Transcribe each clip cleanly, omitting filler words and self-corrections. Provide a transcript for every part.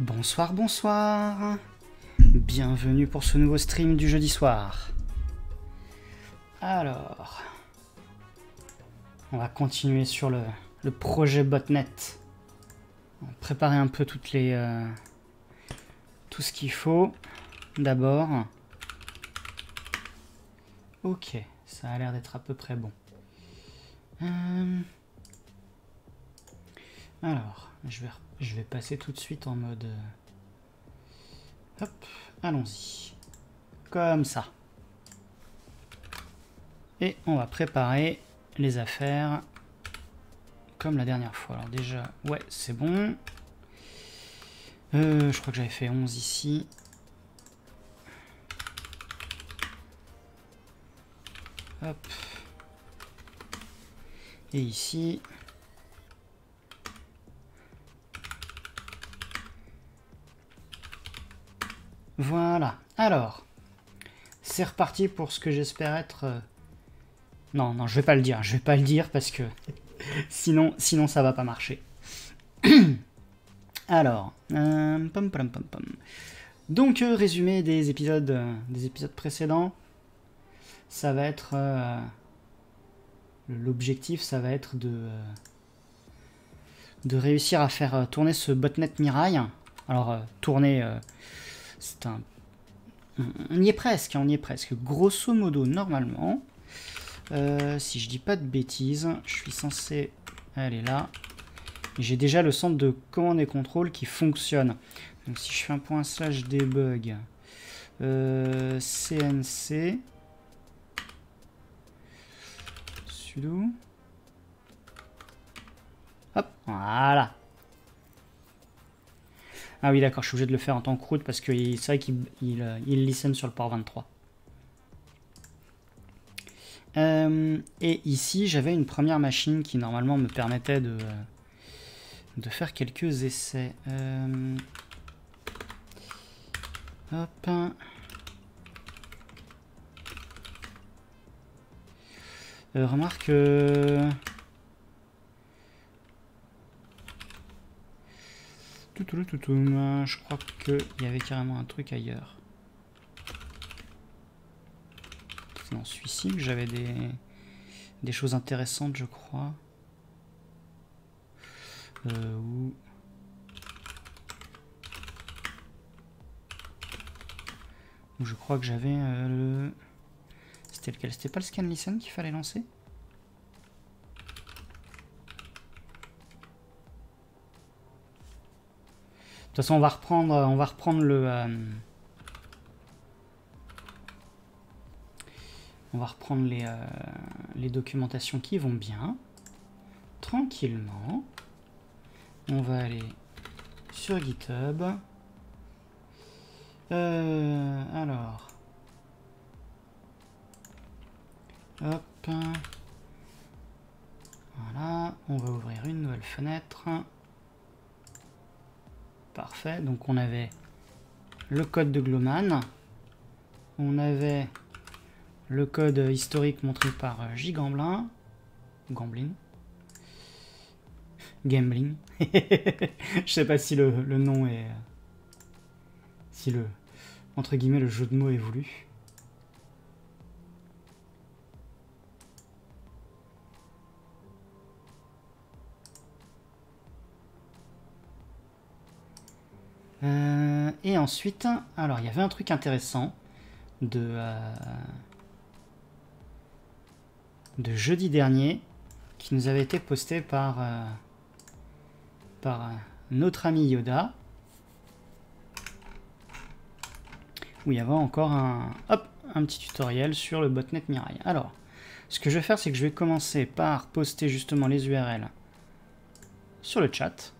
Bonsoir, bonsoir. Bienvenue pour ce nouveau stream du jeudi soir. Alors, on va continuer sur le projet botnet. On va préparer un peu toutes les tout ce qu'il faut d'abord. Ok, ça a l'air d'être à peu près bon. Alors, je vais passer tout de suite en mode... Hop, allons-y. Comme ça. Et on va préparer les affaires comme la dernière fois. Alors déjà, ouais, c'est bon. Je crois que j'avais fait 11 ici. Hop. Et ici... Voilà, alors, c'est reparti pour ce que j'espère être... Non, non, je vais pas le dire parce que sinon ça va pas marcher. Alors, donc résumé des épisodes précédents, ça va être... L'objectif, ça va être de réussir à faire tourner ce botnet Mirai. Alors, tourner... On y est presque, on y est presque. Grosso modo, normalement, si je dis pas de bêtises, je suis censé aller là. J'ai déjà le centre de commande et contrôle qui fonctionne. Donc si je fais un point slash debug, cnc, sudo, hop, voilà. Ah oui, d'accord, je suis obligé de le faire en tant que route parce que c'est vrai qu'il listen sur le port 23. Et ici, j'avais une première machine qui normalement me permettait de faire quelques essais. Hop. Remarque... Je crois qu'il y avait carrément un truc ailleurs. C'est dans celui-ci que j'avais des choses intéressantes, je crois. Ou je crois que j'avais le... C'était lequel? C'était pas le scan listen qu'il fallait lancer? De toute façon, on va reprendre le... on va reprendre les documentations qui vont bien. Tranquillement. On va aller sur GitHub. Alors. Hop. Voilà. On va ouvrir une nouvelle fenêtre. Parfait, donc on avait le code de Glowman, on avait le code historique montré par J. Gamblin, Gamblin, je sais pas si le nom est, si le, entre guillemets, le jeu de mots est voulu. Et ensuite, alors il y avait un truc intéressant de jeudi dernier qui nous avait été posté par notre ami Yoda, où il y avait encore un petit tutoriel sur le botnet Mirai. Alors, ce que je vais faire, c'est que je vais commencer par poster justement les URL sur le chat.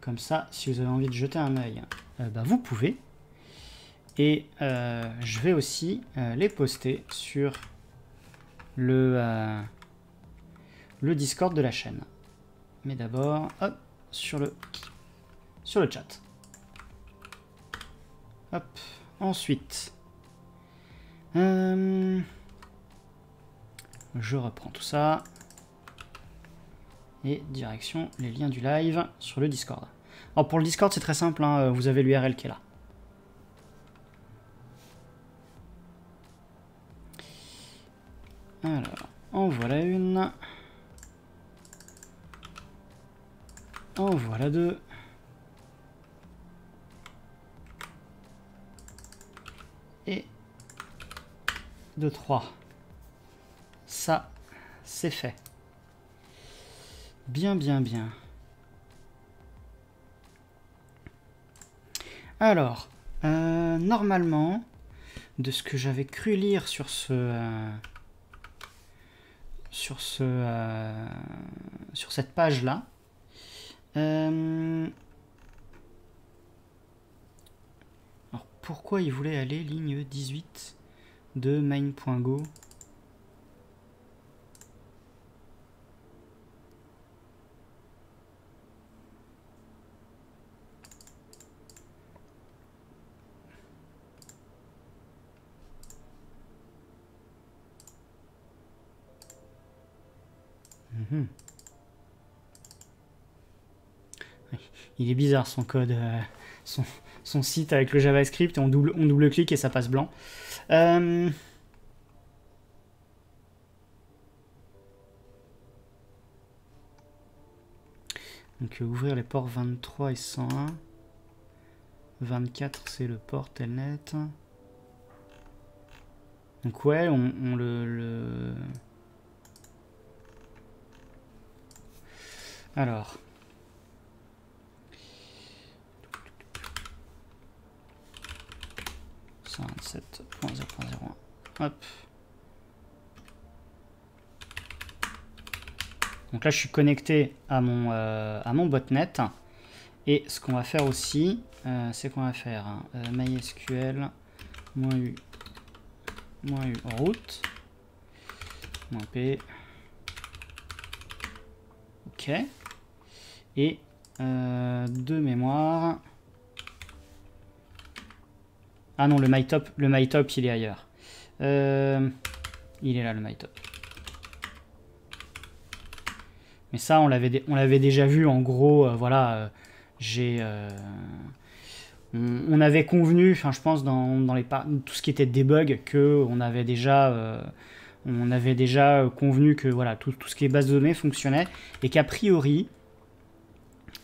Comme ça, si vous avez envie de jeter un œil, vous pouvez. Et je vais aussi les poster sur le Discord de la chaîne. Mais d'abord, hop, sur le chat. Hop, ensuite, je reprends tout ça. Et direction les liens du live sur le Discord. Alors pour le Discord, c'est très simple, hein, vous avez l'URL qui est là. Alors, en voilà une. En voilà deux. Et 2, 3. Ça, c'est fait. Bien, bien, bien. Alors, normalement, de ce que j'avais cru lire sur cette page là, alors pourquoi il voulait aller ligne 18 de main.go? Il est bizarre son code, son site avec le JavaScript, et on double-clique et ça passe blanc. Donc ouvrir les ports 23 et 101. 24 c'est le port telnet. Donc ouais, on le... Alors... Hop. Donc là je suis connecté à mon botnet, et ce qu'on va faire aussi c'est qu'on va faire mysql -u root -p, ok, et de mémoire. Ah non, le mytop il est ailleurs. Il est là, le mytop. Mais ça, on l'avait déjà vu, en gros, voilà, on avait convenu, enfin je pense, dans les tout ce qui était debug, que on avait déjà convenu que voilà, tout ce qui est base de données fonctionnait, et qu'a priori,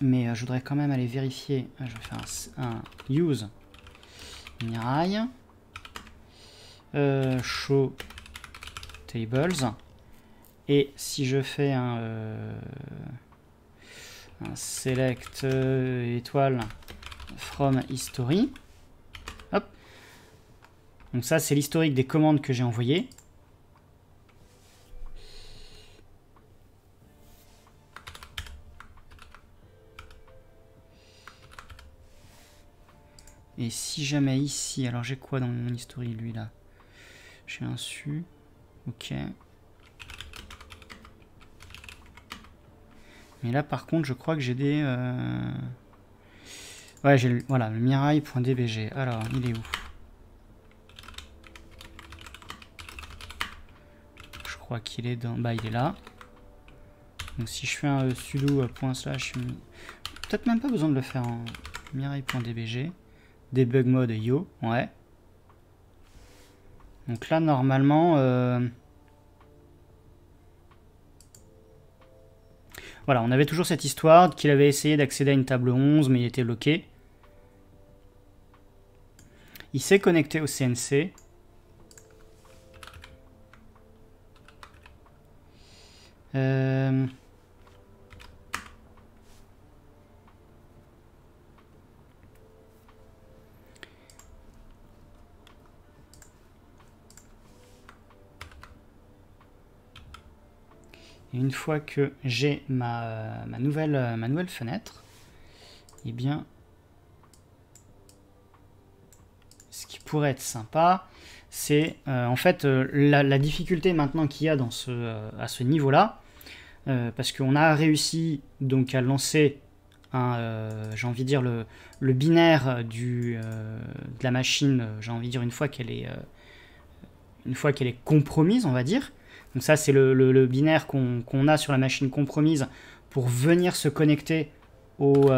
mais je voudrais quand même aller vérifier. Je vais faire un use Mirai, show tables, et si je fais un select étoile from history, hop, donc ça c'est l'historique des commandes que j'ai envoyées. Et si jamais ici, alors j'ai quoi dans mon history, lui là? J'ai un su, ok. Mais là par contre je crois que j'ai des... Ouais, j'ai voilà, le mirai.dbg. Alors il est où? Je crois qu'il est dans... Bah il est là. Donc si je fais un sudo .slash... Peut-être même pas besoin de le faire en mirai.dbg. Debug mode yo, ouais. Donc là normalement voilà, on avait toujours cette histoire qu'il avait essayé d'accéder à une table 11 mais il était bloqué. Il s'est connecté au CNC. Une fois que j'ai ma nouvelle fenêtre, eh bien, ce qui pourrait être sympa, c'est en fait la difficulté maintenant qu'il y a à ce niveau-là, parce qu'on a réussi donc à lancer, j'ai envie de dire, le binaire de la machine, j'ai envie de dire, une fois qu'elle est compromise, on va dire. Donc ça, c'est le binaire qu'on a sur la machine compromise pour venir se connecter au,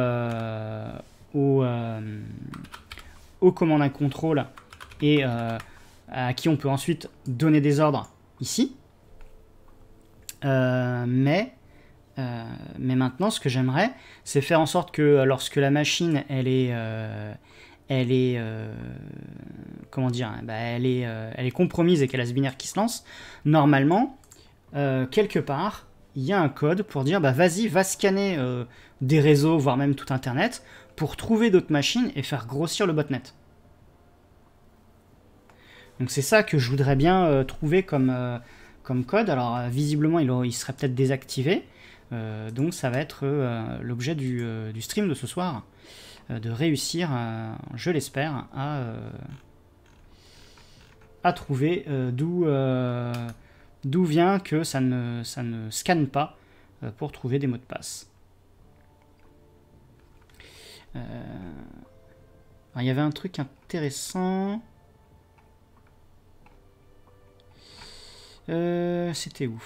aux commandes and contrôle et à qui on peut ensuite donner des ordres ici. Mais maintenant, ce que j'aimerais, c'est faire en sorte que lorsque la machine, elle est compromise et qu'elle a ce binaire qui se lance, normalement, quelque part, il y a un code pour dire, bah, vas-y, va scanner des réseaux, voire même tout Internet, pour trouver d'autres machines et faire grossir le botnet. Donc c'est ça que je voudrais bien trouver comme, comme code. Alors visiblement, il serait peut-être désactivé. Donc ça va être l'objet du stream de ce soir, de réussir, je l'espère, à trouver d'où vient que ça ne scanne pas pour trouver des mots de passe. Alors, il y avait un truc intéressant. C'était où?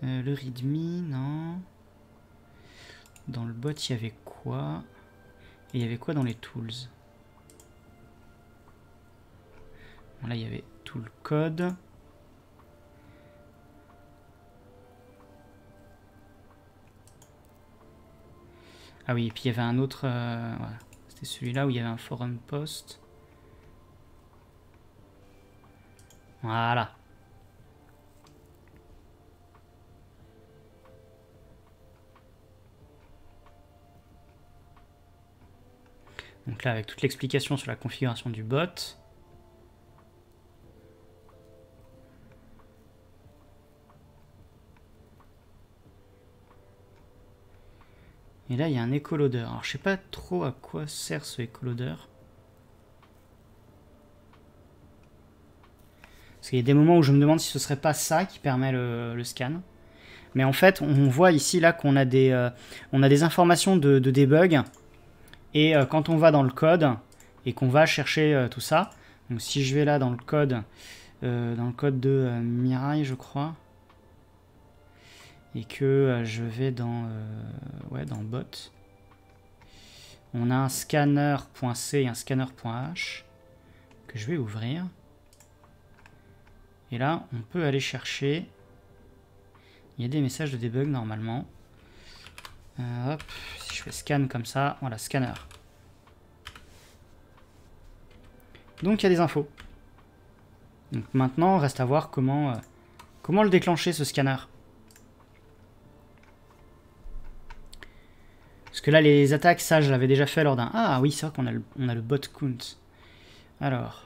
Le readme, non. Dans le bot, il y avait quoi? Et il y avait quoi dans les tools? Bon, là, il y avait tout le code. Ah oui, et puis il y avait un autre... voilà. C'était celui-là où il y avait un forum post. Voilà. Donc là, avec toute l'explication sur la configuration du bot. Et là, il y a un écoloader. Alors, je sais pas trop à quoi sert ce écoloader. Parce qu'il y a des moments où je me demande si ce serait pas ça qui permet le scan. Mais en fait, on voit ici là qu'on a des informations de debug. Et quand on va dans le code et qu'on va chercher tout ça. Donc si je vais là dans le code de Mirai, je crois. Et que je vais dans, ouais, dans le bot. On a un scanner.c et un scanner.h que je vais ouvrir. Et là, on peut aller chercher. Il y a des messages de debug normalement. Hop, si je fais scan comme ça, voilà, scanner. Donc il y a des infos. Donc maintenant, reste à voir comment le déclencher, ce scanner. Parce que là, les attaques, ça, je l'avais déjà fait lors d'un... Ah oui, c'est vrai qu'on a le bot count. Alors...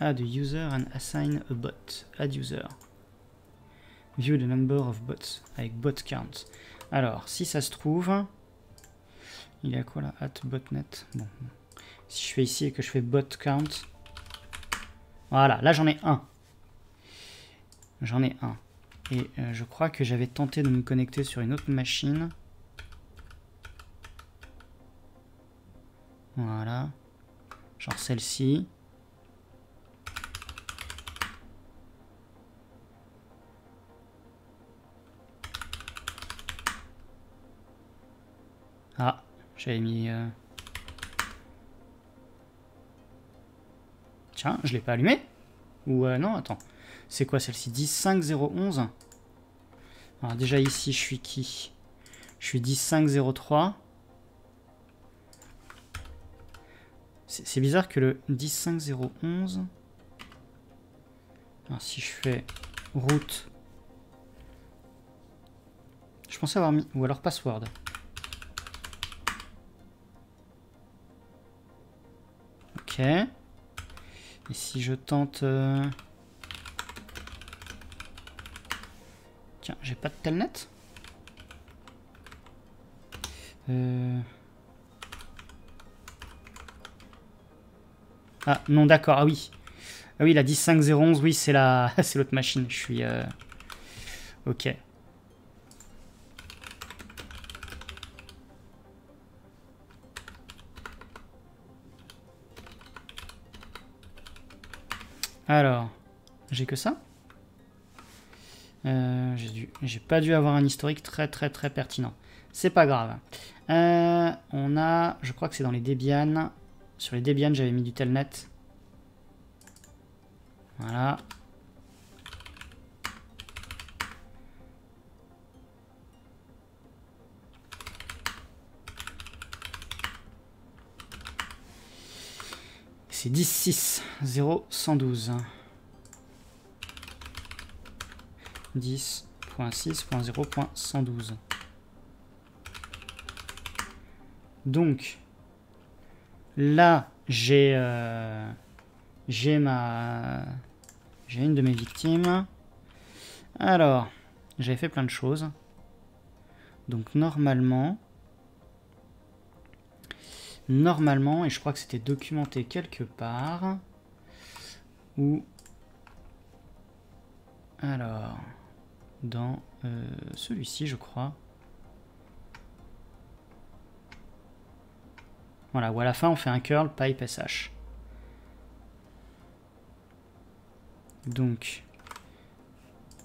Add a user and assign a bot. Add user. View the number of bots. Avec bot count. Alors, si ça se trouve... Il y a quoi là? At botnet. Bon. Si je fais ici et que je fais bot count... Voilà, là j'en ai un. J'en ai un. Et je crois que j'avais tenté de me connecter sur une autre machine. Voilà. Genre celle-ci. Ah, j'avais mis... Tiens, je l'ai pas allumé? Ou non, attends. C'est quoi celle-ci? 10, 5, 0, 11. Alors déjà ici, je suis qui? Je suis 10, 5, 0, 3. C'est bizarre que le 10, 5, 0, 11... Alors si je fais route... Je pensais avoir mis... Ou alors password. Ok. Et si je tente... Tiens, j'ai pas de telnet. Ah non, d'accord, ah oui. Ah oui, la 10.5.0.11, oui, c'est la... c'est l'autre machine, je suis... Ok. Alors, j'ai que ça. J'ai pas dû avoir un historique très pertinent. C'est pas grave. On a, je crois que c'est dans les Debian. Sur les Debian, j'avais mis du telnet. Voilà. C'est 10, 0, 112. 10.6.0.112. Donc, là, j'ai une de mes victimes. Alors, j'avais fait plein de choses. Donc, normalement, et je crois que c'était documenté quelque part, ou... Alors... dans celui-ci, je crois. Voilà, ou à la fin, on fait un curl pipe sh. Donc,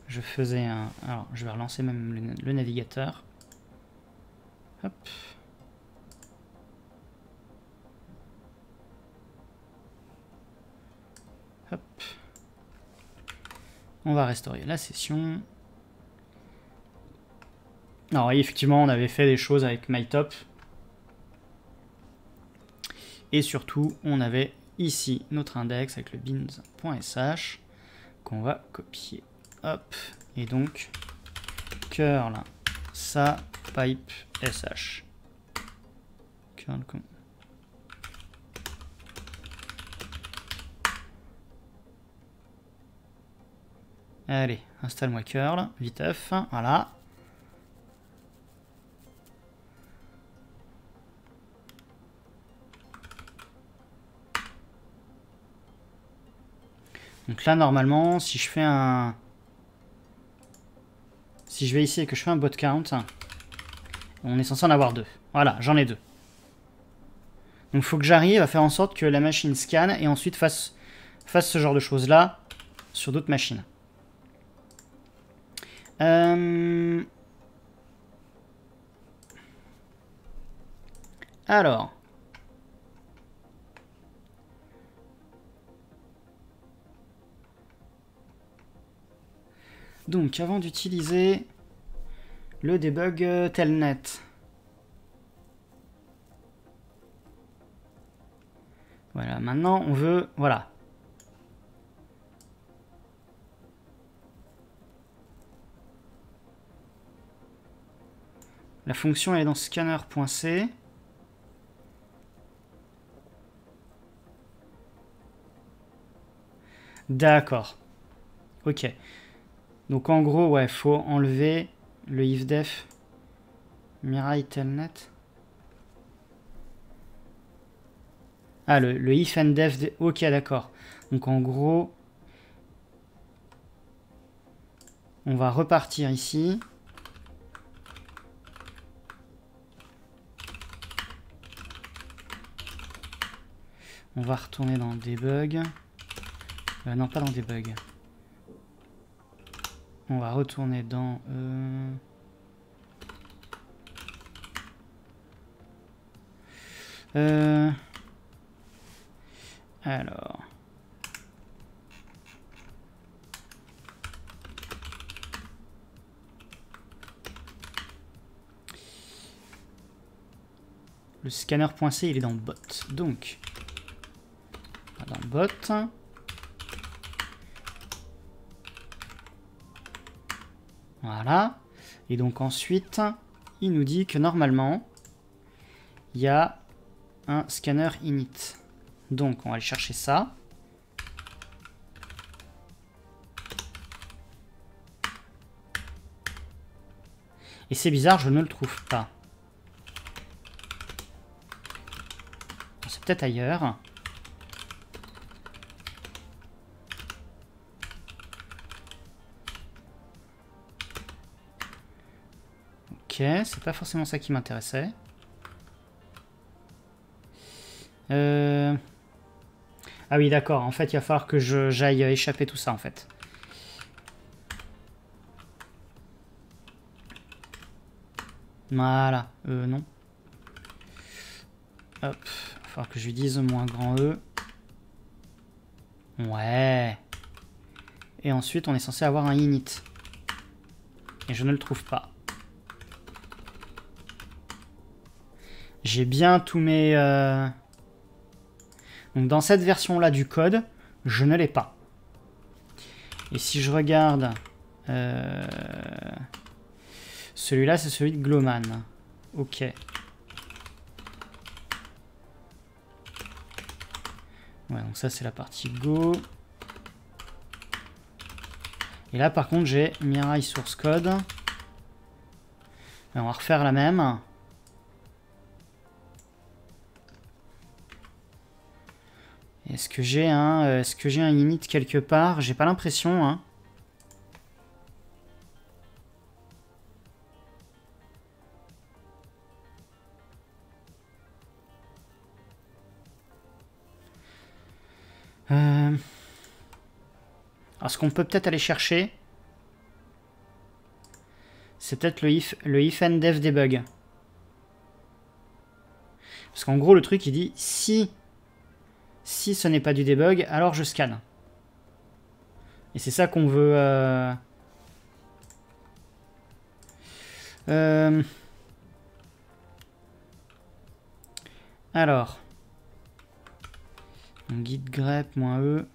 je faisais un... Alors, je vais relancer même le navigateur. Hop. Hop. On va restaurer la session. Alors oui, effectivement, on avait fait des choses avec MyTop. Et surtout, on avait ici notre index avec le beans.sh qu'on va copier. Hop. Et donc, curl ça pipe sh. Curl comme... Allez, installe-moi curl, viteuf, voilà. Donc là, normalement, si je fais un... Si je vais ici et que je fais un bot count, on est censé en avoir 2. Voilà, j'en ai 2. Donc il faut que j'arrive à faire en sorte que la machine scanne et ensuite fasse ce genre de choses-là sur d'autres machines. Alors... Donc, avant d'utiliser le debug telnet, voilà, maintenant on veut, voilà. La fonction elle est dans scanner.c. D'accord. Ok. Donc en gros, ouais, faut enlever le ifdef Mirai telnet. Ah, le if and def. Ok, d'accord. Donc en gros, on va repartir ici. On va retourner dans debug. Non, pas dans debug. On va retourner dans... Alors... Le scanner.c, il est dans bot. Donc... Dans bot... Voilà, et donc ensuite, il nous dit que normalement, il y a un scanner init. Donc, on va aller chercher ça. Et c'est bizarre, je ne le trouve pas. C'est peut-être ailleurs. Ok, c'est pas forcément ça qui m'intéressait. Ah oui, d'accord, en fait, il va falloir que j'aille échapper tout ça, en fait. Voilà, non. Hop, il va falloir que je lui dise moins grand E. Ouais. Et ensuite, on est censé avoir un init. Et je ne le trouve pas. J'ai bien tous mes... Donc dans cette version-là du code, je ne l'ai pas. Et si je regarde... Celui-là, c'est celui de Glowman. Ok. Ouais, donc ça, c'est la partie Go. Et là, par contre, j'ai Mirai source code. Et on va refaire la même. Est-ce que j'ai un, init quelque part? J'ai pas l'impression, hein. Alors ce qu'on peut peut-être aller chercher, c'est peut-être le if and dev debug. Parce qu'en gros le truc il dit si ce n'est pas du debug, alors je scanne. Et c'est ça qu'on veut... Alors... Git grep -e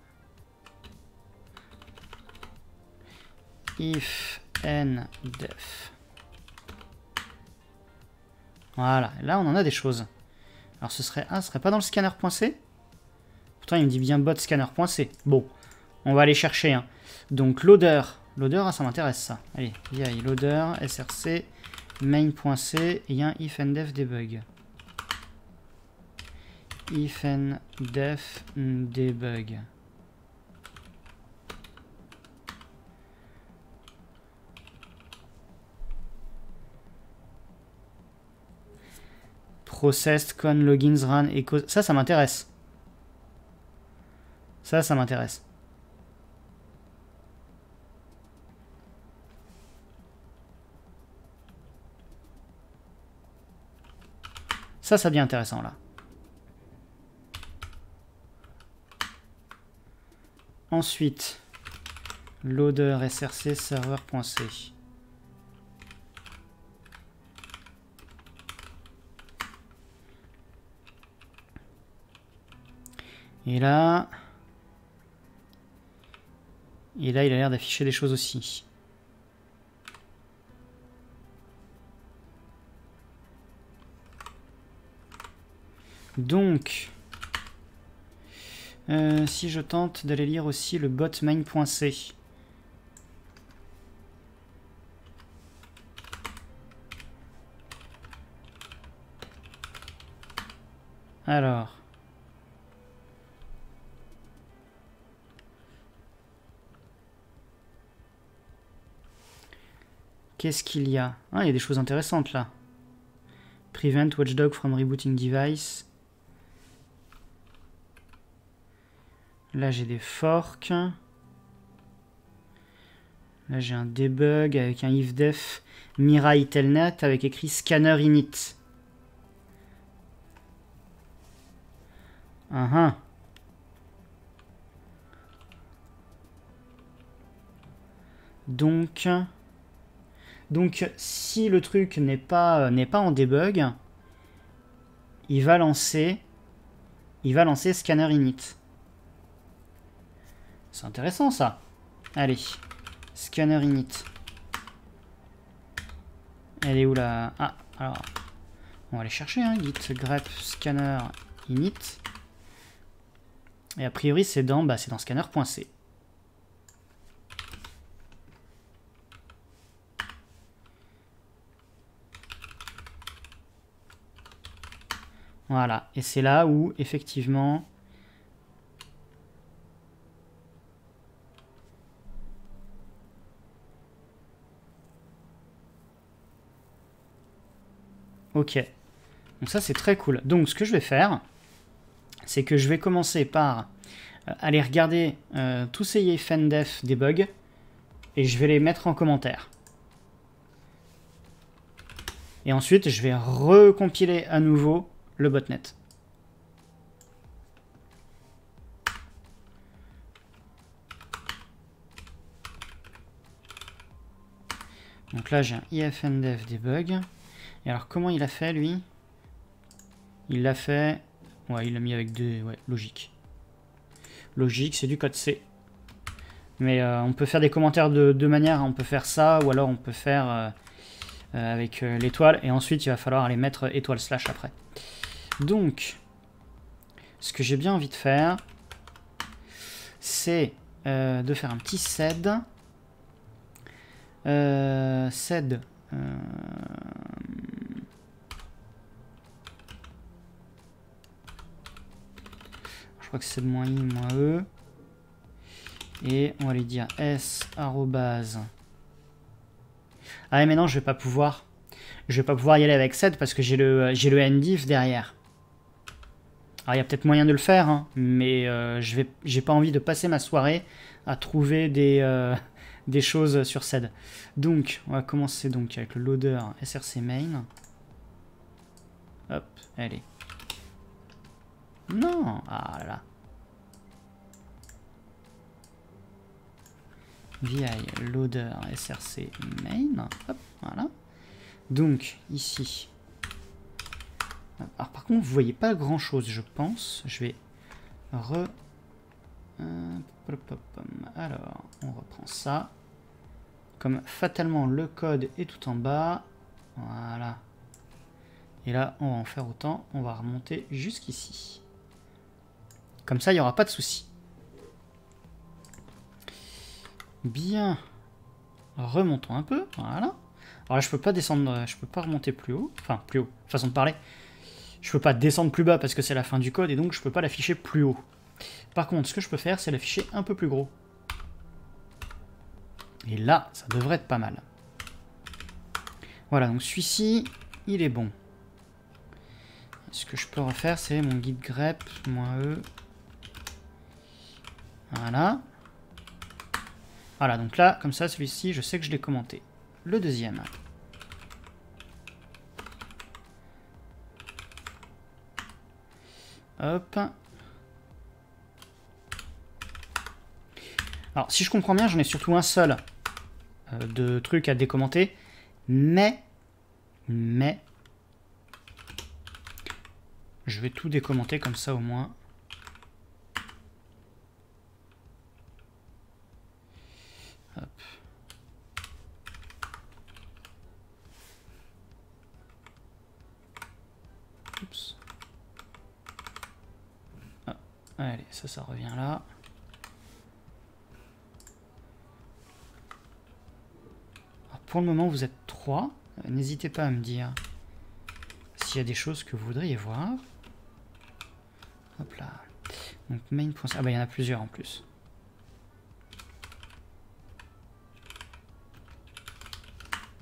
if and def. Voilà, là on en a des choses. Alors ce serait ce serait pas dans le scanner.c? Pourtant il me dit bien bot scanner.c. Bon, on va aller chercher hein. Donc loader, ça m'intéresse ça. Allez, il y a loader src main.c et il y a un if and def debug. If and def debug. Processed con logins run echo. Ça m'intéresse. Ça m'intéresse. Ça devient intéressant là. Ensuite, loader src server.c. Et là... il a l'air d'afficher des choses aussi. Donc... si je tente d'aller lire aussi le bot main.c. Alors. Qu'est-ce qu'il y a? Ah, il y a des choses intéressantes là. Prevent watchdog from rebooting device. Là, j'ai des forks. Là, j'ai un debug avec un ifdef Mirai telnet avec écrit scanner init. Donc, si le truc n'est pas en debug, il va lancer scanner init. C'est intéressant ça. Allez, scanner init. Elle est où la... Ah, alors, on va aller chercher, hein. Git grep scanner init. Et a priori, c'est dans, bah, dans scanner.c. Voilà, et c'est là où, effectivement... Ok, donc ça c'est très cool. Donc ce que je vais faire, c'est que je vais commencer par aller regarder tous ces if and def debug et je vais les mettre en commentaire. Et ensuite, je vais recompiler à nouveau le botnet. Donc là, j'ai un ifndev debug. Et alors, comment il a fait, lui? Il l'a fait... Ouais, il l'a mis avec deux... Ouais, logique. Logique, c'est du code C. Mais on peut faire des commentaires de deux manières. On peut faire ça, ou alors on peut faire avec l'étoile. Et ensuite, il va falloir aller mettre étoile slash après. Donc, ce que j'ai bien envie de faire, c'est de faire un petit sed. Je crois que c'est moins i, moins e. Et on va lui dire s arrobase. Ah mais non, je vais pas pouvoir. Je vais pas pouvoir y aller avec set parce que j'ai le ndif derrière. Alors il y a peut-être moyen de le faire, hein, mais j'ai pas envie de passer ma soirée à trouver des choses sur sed. Donc, on va commencer donc avec le loader src main. Hop, allez. Non, ah là là. Vi loader src main. Hop, voilà. Donc, ici. Alors, par contre, vous voyez pas grand chose, je pense. Je vais Alors, on reprend ça. Comme fatalement le code est tout en bas. Voilà. Et là, on va en faire autant. On va remonter jusqu'ici. Comme ça, il n'y aura pas de souci. Bien. Remontons un peu. Voilà. Alors là, je peux pas descendre. Je peux pas remonter plus haut. Enfin, plus haut. Façon de parler. Je peux pas descendre plus bas parce que c'est la fin du code et donc je peux pas l'afficher plus haut. Par contre, ce que je peux faire, c'est l'afficher un peu plus gros. Et là, ça devrait être pas mal. Voilà, donc celui-ci, il est bon. Ce que je peux refaire, c'est mon guide grep, moins E. Voilà. Voilà, donc là, comme ça, celui-ci, je sais que je l'ai commenté. Le deuxième. Hop. Alors, si je comprends bien, j'en ai surtout un seul de trucs à décommenter, mais, je vais tout décommenter comme ça au moins. Hop. Oups. Ah, allez, ça revient là. Pour le moment, vous êtes 3. N'hésitez pas à me dire s'il y a des choses que vous voudriez voir. Hop là. Donc main. Ah bah il y en a plusieurs en plus.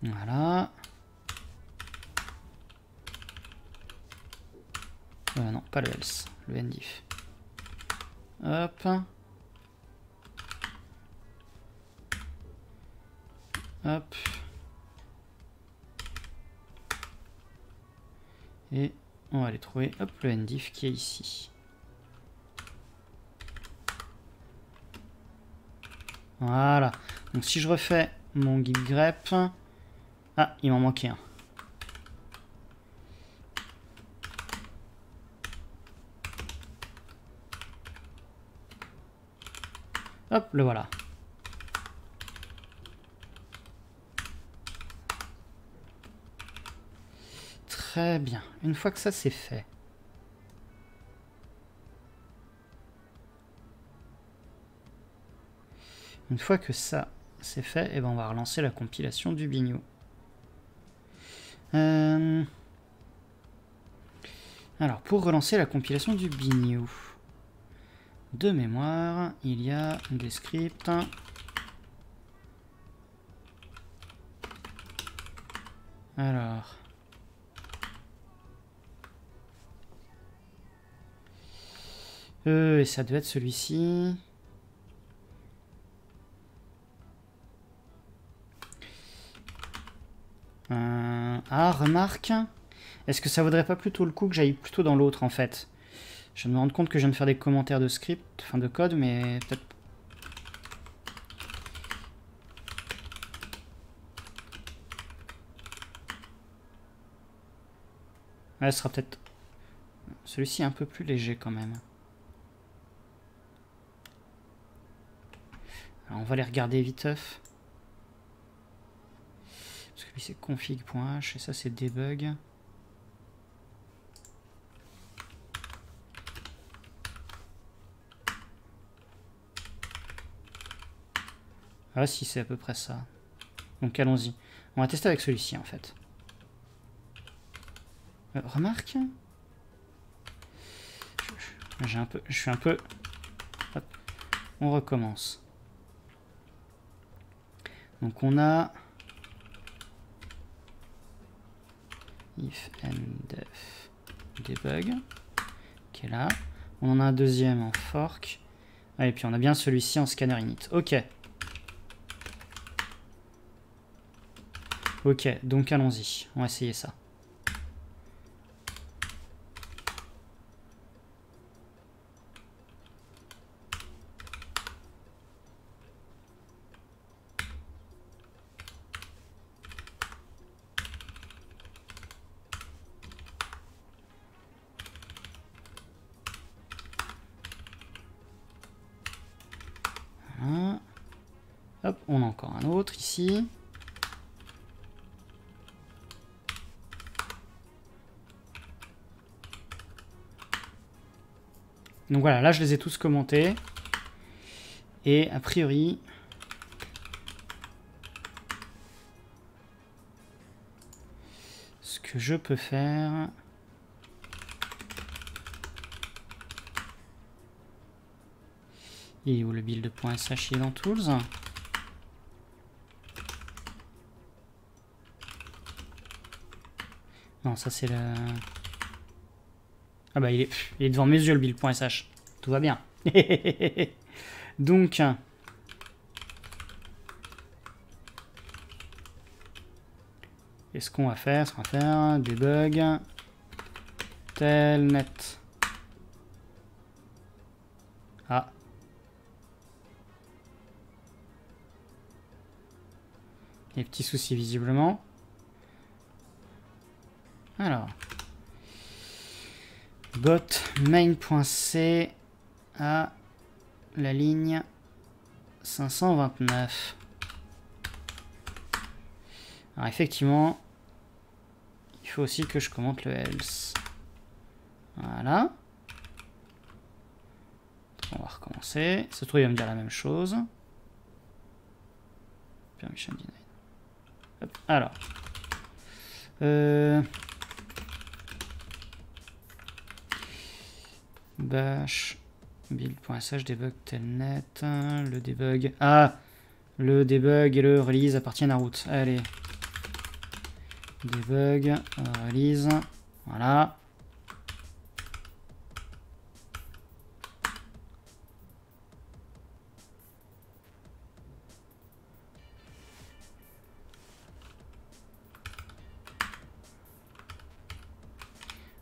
Voilà. Non, pas le else, le ndif. Hop. Hop. Et on va aller trouver hop, le ndif qui est ici. Voilà. Donc si je refais mon guide grep... Ah, il m'en manquait un. Hop, le voilà. Très bien. Une fois que ça c'est fait. Une fois que ça c'est fait, eh ben on va relancer la compilation du bignou. Alors pour relancer la compilation du bignou, de mémoire, il y a des scripts. Alors... et ça devait être celui-ci. Ah, remarque. Est-ce que ça vaudrait pas plutôt le coup que j'aille plutôt dans l'autre, en fait? Je me rends compte que je viens de faire des commentaires de script, enfin de code, mais peut-être... Ouais, ce sera peut-être... Celui-ci est un peu plus léger, quand même. Alors, on va les regarder viteuf. Parce que lui, c'est config.h, et ça, c'est debug. Ah si, c'est à peu près ça. Donc allons-y. On va tester avec celui-ci en fait. Remarque. Je suis un peu... Hop. On recommence. Donc on a... if and def debug. Qui est là. On en a un deuxième en fork. Ah, et puis on a bien celui-ci en scanner init. Ok. Ok, donc allons-y, on va essayer ça. Voilà. Hop, on a encore un autre ici. Donc voilà, là je les ai tous commentés. Et a priori... ce que je peux faire... Il est où le build.sh? Il est dans Tools. Non, ça c'est le... Ah bah il est devant mes yeux le build.sh. Tout va bien. Donc, est-ce qu'on va faire debug telnet. Ah. Des petits soucis visiblement. Alors. Bot main.c à la ligne 529. Alors effectivement, il faut aussi que je commente le else. Voilà. On va recommencer. Ça se trouve, il va me dire la même chose. Permission denied. Hop. Alors. Bash build.sh debug telnet, le debug. Ah, le debug et le release appartiennent à root. Allez, debug, release, voilà.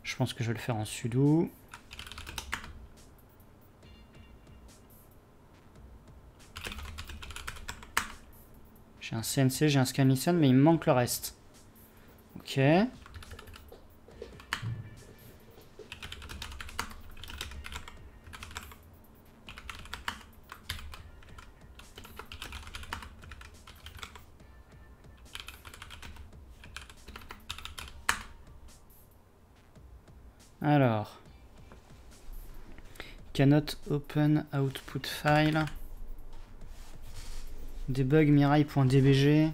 Je pense que je vais le faire en sudo. J'ai un CNC, j'ai un scanlisten, mais il me manque le reste. Ok. Alors. Cannot open output file. Debug mirai.dbg.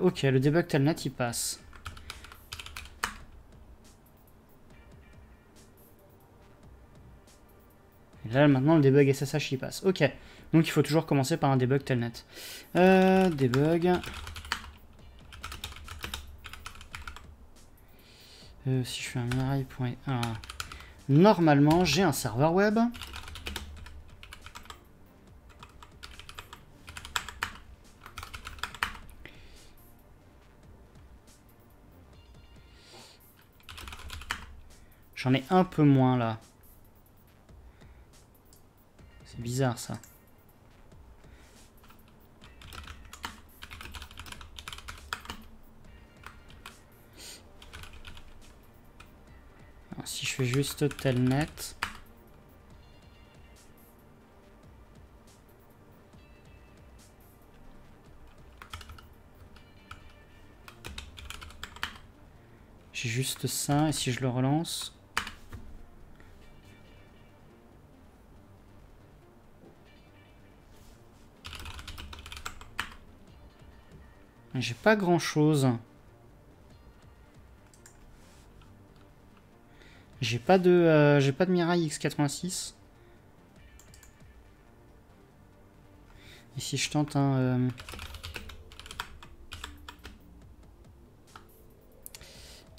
Ok, le debug telnet il passe. Et là maintenant le debug ssh il passe. Ok. Donc il faut toujours commencer par un debug telnet. Debug Si je fais un Mirai.1, normalement j'ai un serveur web. J'en ai un peu moins là. C'est bizarre ça. Si je fais juste telnet. J'ai juste ça et si je le relance. J'ai pas grand chose. J'ai pas de Mirai X86. Et si je tente un...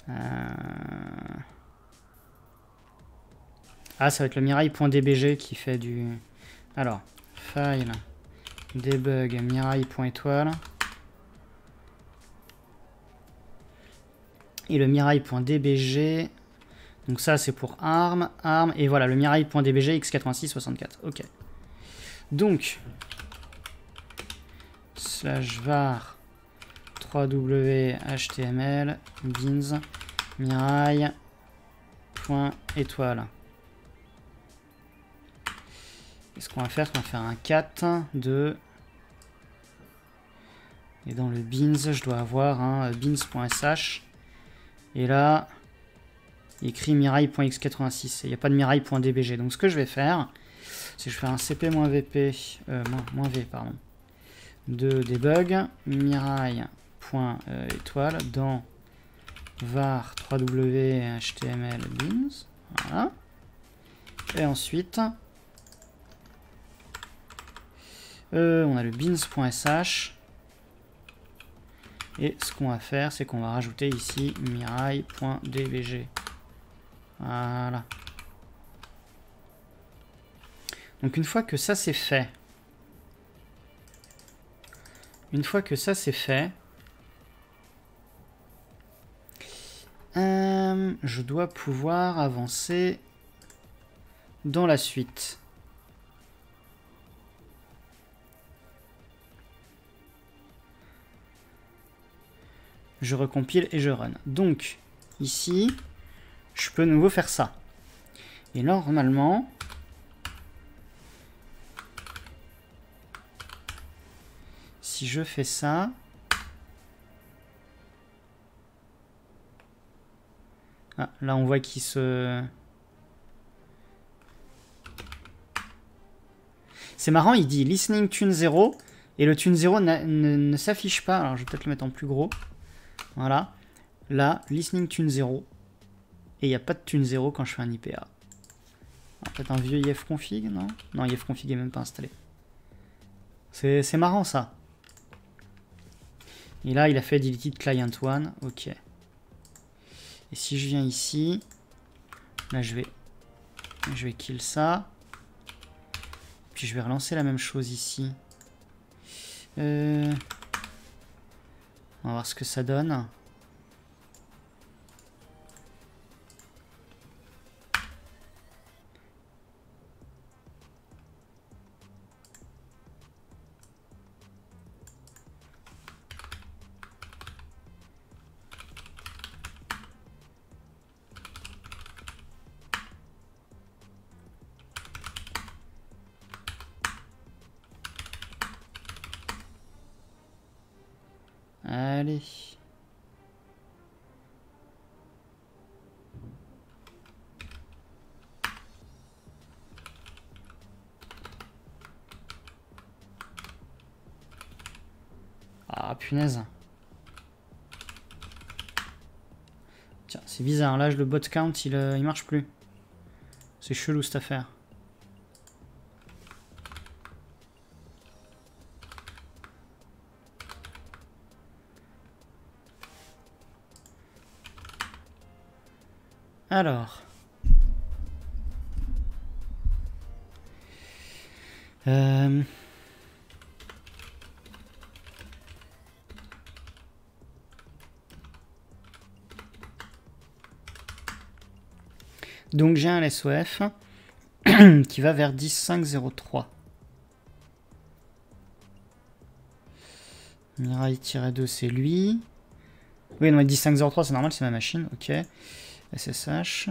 Ah, ça va être le Mirai.dbg qui fait du... Alors, file, debug, Mirai.étoile. Et le Mirai.dbg... Donc ça c'est pour arm, et voilà le Mirai.dbg x8664. Ok. Donc slash var 3w html beans Mirai.étoile. Et ce qu'on va faire, c'est qu'on va faire un cat de. Et dans le beans, je dois avoir un beans.sh. Et là. Il écrit Mirai.x86, il n'y a pas de Mirai.dbg. Donc ce que je vais faire, c'est que je vais faire un cp-vp, -v, pardon, de debug, Mirai.étoile, dans var 3w html beans, voilà. Et ensuite, on a le beans.sh, et ce qu'on va faire, c'est qu'on va rajouter ici Mirai.dbg. Voilà. Donc une fois que ça c'est fait, je dois pouvoir avancer dans la suite. Je recompile et je run. Donc ici... Je peux de nouveau faire ça. Et normalement, si je fais ça, ah, là on voit qu'il se... C'est marrant, il dit listening tune 0 et le tune 0 ne s'affiche pas. Alors je vais peut-être le mettre en plus gros. Voilà. Là, listening tune 0. Et il n'y a pas de tune 0 quand je fais un IPA. Peut-être un vieux ifconfig, non? Non, ifconfig est même pas installé. C'est marrant ça. Et là, il a fait deleted client 1. Ok. Et si je viens ici, là je vais kill ça. Puis je vais relancer la même chose ici. On va voir ce que ça donne. Allez. Ah punaise. Tiens, c'est bizarre, là le bot count il marche plus. C'est chelou cette affaire. Alors. Donc j'ai un SOF qui va vers 10.5.03. Mirai-2, c'est lui. Oui, non, mais 10.5.03, c'est normal, c'est ma machine. Ok. SSH.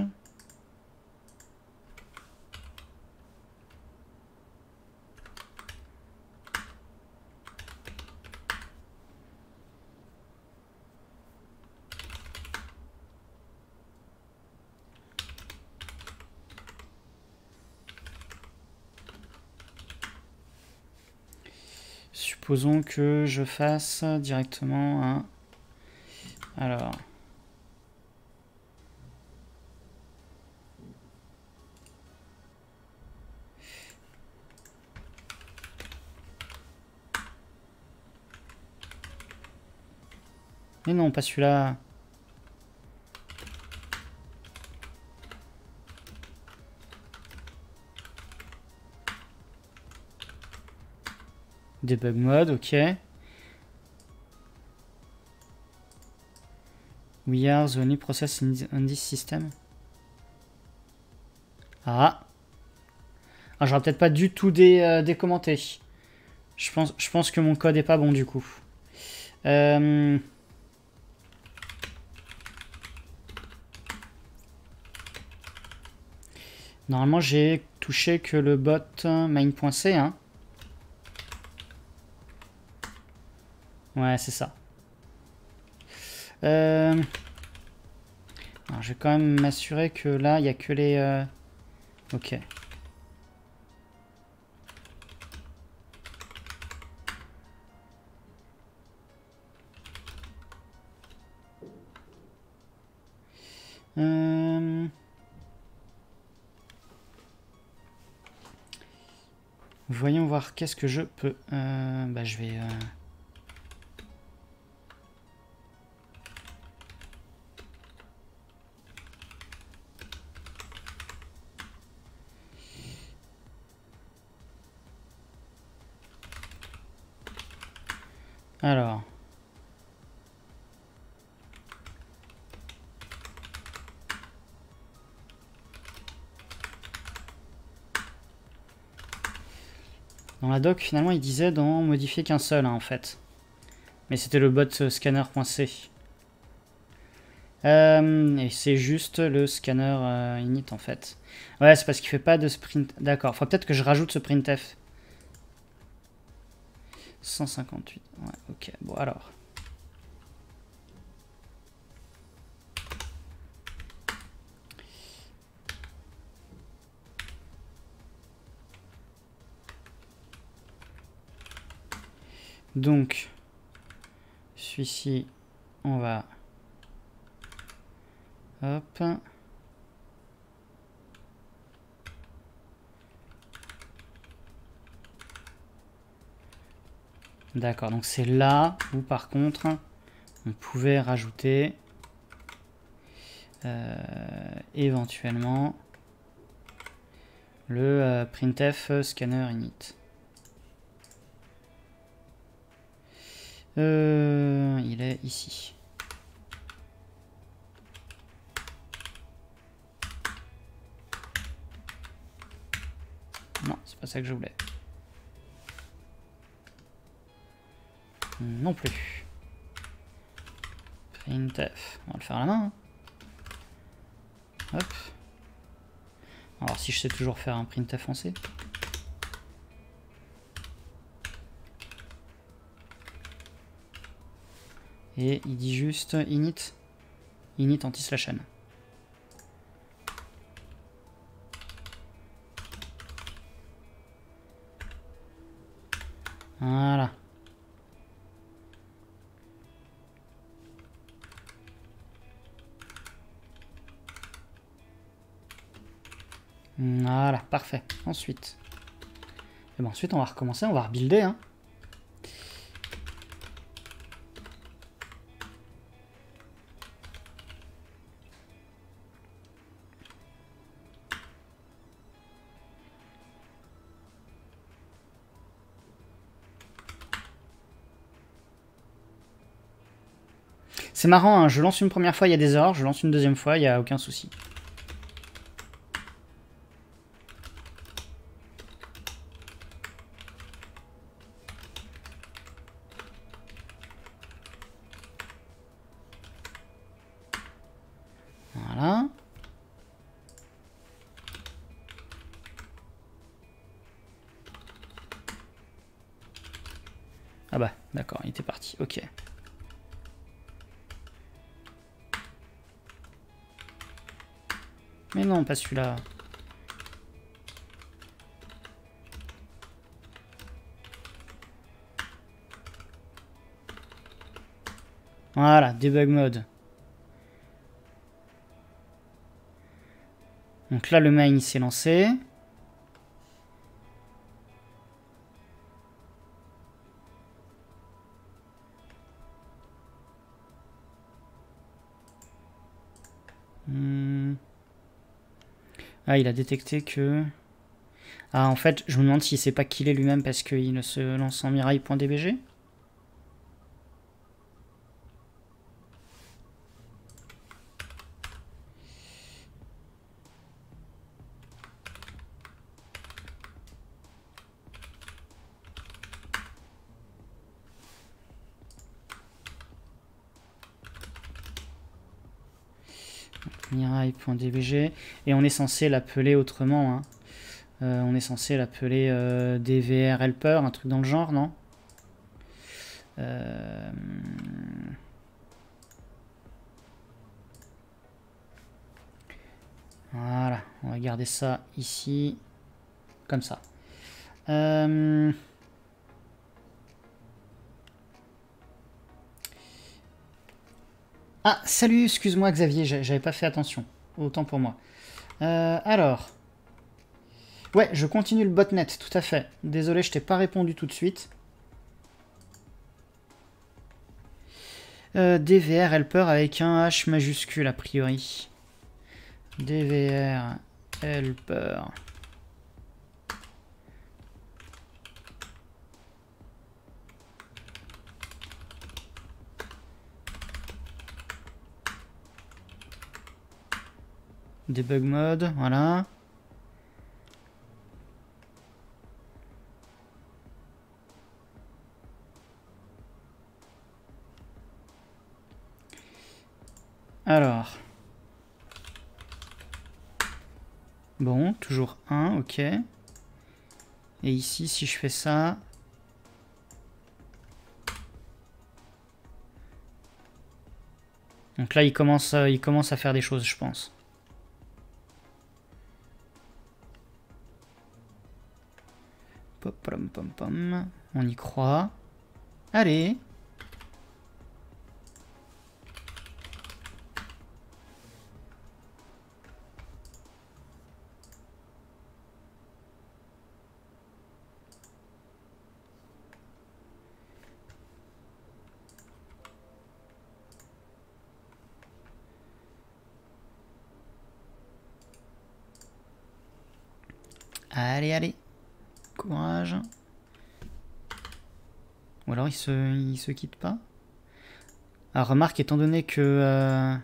Supposons que je fasse directement un... Alors... Mais non, pas celui-là. Debug mode, ok. We are the only process in this system. Ah. Ah, j'aurais peut-être pas du tout décommenté. Je pense que mon code est pas bon du coup. Normalement, j'ai touché que le bot main.c. Hein. Ouais, c'est ça. Alors, je vais quand même m'assurer que là, il n'y a que les... Ok. Voyons voir qu'est-ce que je peux... Bah, je vais... Alors. Dans la doc, finalement, il disait d'en modifier qu'un seul, hein, en fait. Mais c'était le bot scanner.c. Et c'est juste le scanner init, en fait. Ouais, c'est parce qu'il fait pas de sprint... D'accord, faut peut-être que je rajoute ce printf. 158, ouais, ok, bon alors. Donc, celui-ci, on va... Hop. D'accord, donc c'est là où par contre on pouvait rajouter éventuellement le printf scanner init. Il est ici. Non, c'est pas ça que je voulais. Non plus. Printf. On va le faire à la main. Hein. Hop. Alors si je sais toujours faire un printf en C. Et il dit juste init. Init anti/n. Voilà. Voilà, parfait. Ensuite. Et ben ensuite on va recommencer, on va rebuilder. Hein. C'est marrant, hein, je lance une première fois, il y a des erreurs, je lance une deuxième fois, il n'y a aucun souci. Voilà. Ah bah, d'accord, il était parti, ok. Mais non, pas celui-là. Voilà, debug mode. Donc là, le main s'est lancé. Ah, il a détecté que... Ah, en fait, je me demande s'il ne s'est pas killé lui-même parce qu'il ne se lance en Mirai.dbg. Mirai.dbg et on est censé l'appeler autrement, hein. On est censé l'appeler DVR helper, un truc dans le genre, non? Voilà, on va garder ça ici comme ça. Ah, salut, excuse-moi Xavier, j'avais pas fait attention. Autant pour moi. Alors. Ouais, je continue le botnet, tout à fait. Désolé, je t'ai pas répondu tout de suite. DVR helper avec un H majuscule, a priori. DVR helper. Debug mode, voilà. Alors. Bon, toujours 1, ok. Et ici, si je fais ça... Donc là, il commence à faire des choses, je pense. On y croit. Allez. Allez, allez. Courage. Ou alors il se quitte pas. Ah, remarque, étant donné que...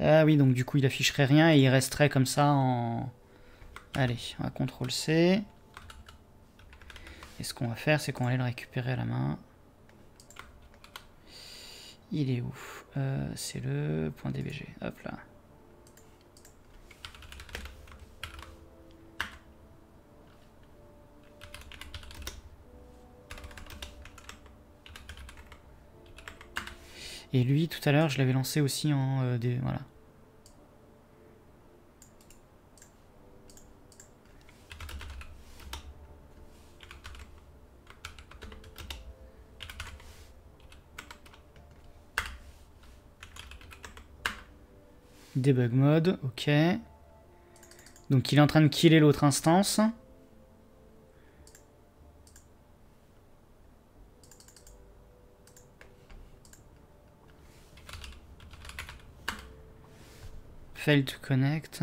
Ah oui, donc du coup, il afficherait rien et il resterait comme ça en... Allez, on va CTRL-C. Et ce qu'on va faire, c'est qu'on va aller le récupérer à la main. Il est où? C'est le point .dbg. Hop là. Et lui, tout à l'heure, je l'avais lancé aussi en... voilà. Debug mode, ok. Donc il est en train de killer l'autre instance. Fail to connect.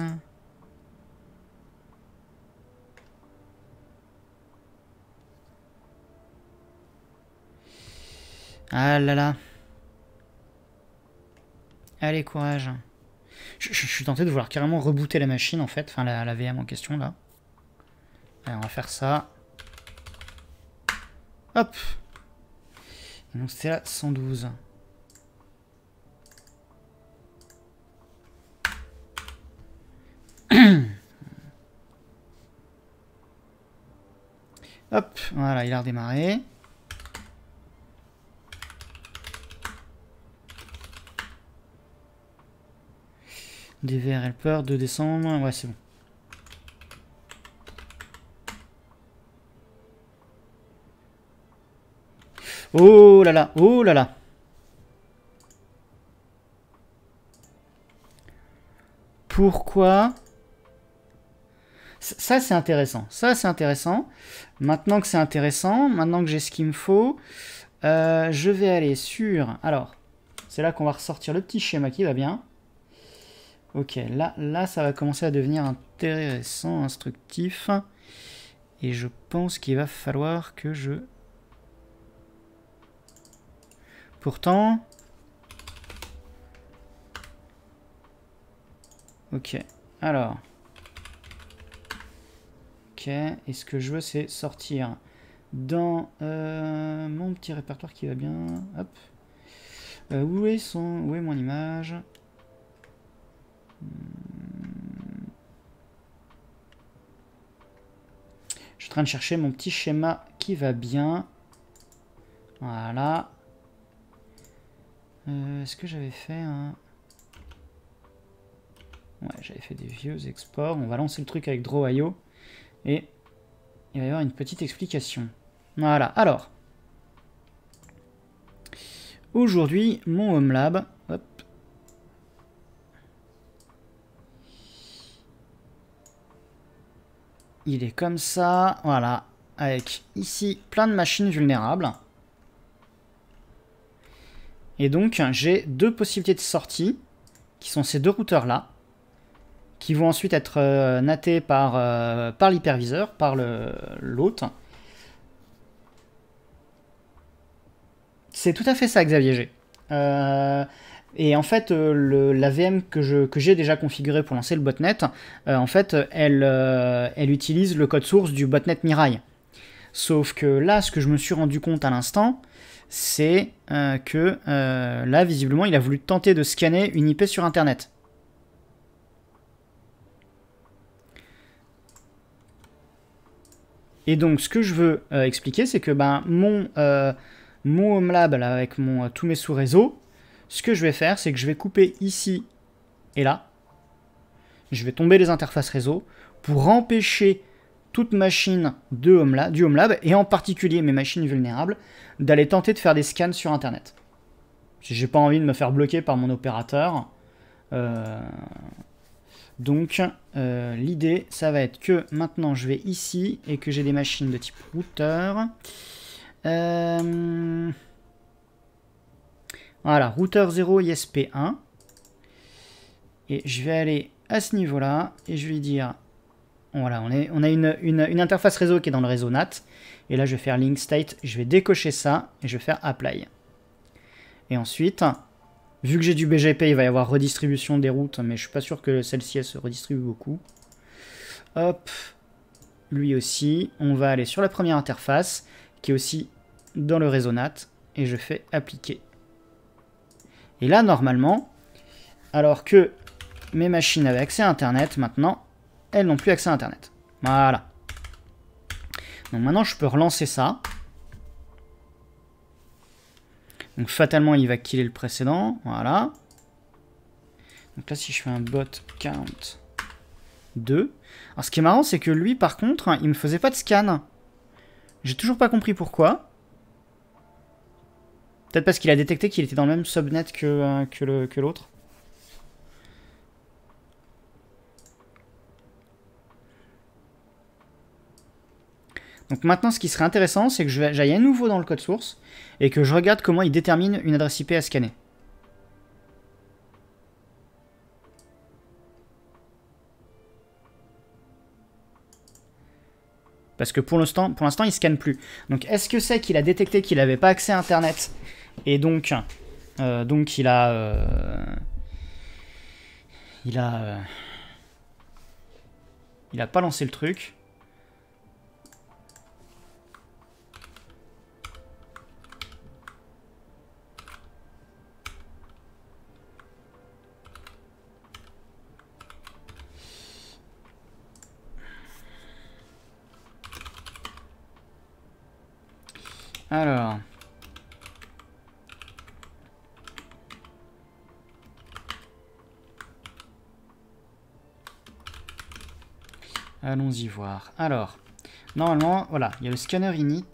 Ah là là. Allez, courage. Je suis tenté de vouloir carrément rebooter la machine, en fait. Enfin, la VM en question, là. Allez, on va faire ça. Hop. Et donc, c'était la 112. Hop, voilà, il a redémarré. DVR helper, 2 décembre, ouais, c'est bon. Oh là là, oh là là. Pourquoi ? Ça, c'est intéressant. Ça, c'est intéressant. Maintenant que c'est intéressant, maintenant que j'ai ce qu'il me faut, je vais aller sur... Alors, c'est là qu'on va ressortir le petit schéma qui va bien. Ok, là, ça va commencer à devenir intéressant, instructif. Et je pense qu'il va falloir que je... Pourtant... Ok, alors... Et ce que je veux, c'est sortir dans mon petit répertoire qui va bien. Hop. Où est mon image? Je suis en train de chercher mon petit schéma qui va bien. Voilà. Est-ce que j'avais fait un... Ouais, j'avais fait des vieux exports. On va lancer le truc avec Draw.io. Et il va y avoir une petite explication. Voilà, alors. Aujourd'hui, mon home lab. Hop. Il est comme ça. Voilà. Avec ici plein de machines vulnérables. Et donc, j'ai deux possibilités de sortie qui sont ces deux routeurs-là, qui vont ensuite être nattés par, par l'hyperviseur, par l'hôte. C'est tout à fait ça, Xavier G. Et en fait, la VM que j'ai déjà configurée pour lancer le botnet, en fait, elle utilise le code source du botnet Mirai. Sauf que là, ce que je me suis rendu compte à l'instant, c'est que là, visiblement, il a voulu tenter de scanner une IP sur Internet. Et donc, ce que je veux expliquer, c'est que ben, mon home lab, là, avec tous mes sous-réseaux, ce que je vais faire, c'est que je vais couper ici et là. Je vais tomber les interfaces réseau pour empêcher toute machine du home lab, et en particulier mes machines vulnérables, d'aller tenter de faire des scans sur Internet. Si j'ai pas envie de me faire bloquer par mon opérateur. Donc, l'idée, ça va être que maintenant, je vais ici et que j'ai des machines de type routeur. Voilà, routeur 0 ISP1. Et je vais aller à ce niveau-là et je vais dire... Voilà, on a une interface réseau qui est dans le réseau NAT. Et là, je vais faire link state. Je vais décocher ça et je vais faire apply. Et ensuite... Vu que j'ai du BGP, il va y avoir redistribution des routes, mais je suis pas sûr que celle-ci, elle se redistribue beaucoup. Hop, lui aussi. On va aller sur la première interface, qui est aussi dans le réseau NAT, et je fais appliquer. Et là, normalement, alors que mes machines avaient accès à Internet, maintenant, elles n'ont plus accès à Internet. Voilà. Donc maintenant, je peux relancer ça. Donc fatalement, il va killer le précédent, voilà. Donc là, si je fais un bot count 2. Alors ce qui est marrant, c'est que lui, par contre, il me faisait pas de scan. J'ai toujours pas compris pourquoi. Peut-être parce qu'il a détecté qu'il était dans le même subnet que l'autre. Donc maintenant, ce qui serait intéressant, c'est que j'aille à nouveau dans le code source et que je regarde comment il détermine une adresse IP à scanner. Parce que pour l'instant, il scanne plus. Donc, est-ce que c'est qu'il a détecté qu'il n'avait pas accès à Internet? Et donc il a pas lancé le truc. Alors... allons-y voir. Alors, normalement, voilà, il y a le scanner init.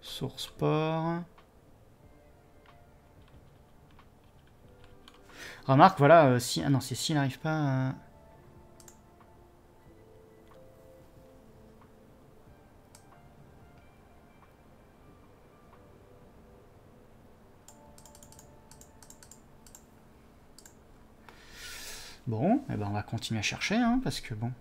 Source port. Remarque, voilà, si... Ah non, c'est s'il n'arrive pas à... Bon, eh ben on va continuer à chercher, hein, parce que bon...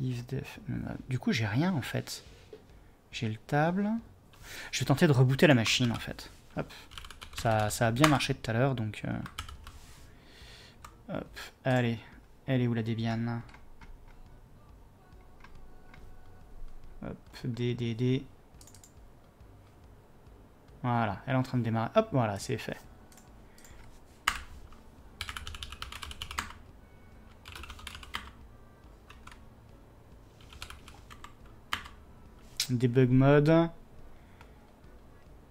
ifdef... Du coup, j'ai rien, en fait. J'ai le table. Je vais tenter de rebooter la machine, en fait. Hop. Ça a bien marché tout à l'heure, donc... Hop, allez. Elle est où, la Debian? Hop, DDD... Voilà, elle est en train de démarrer. Hop, voilà, c'est fait. Debug mode.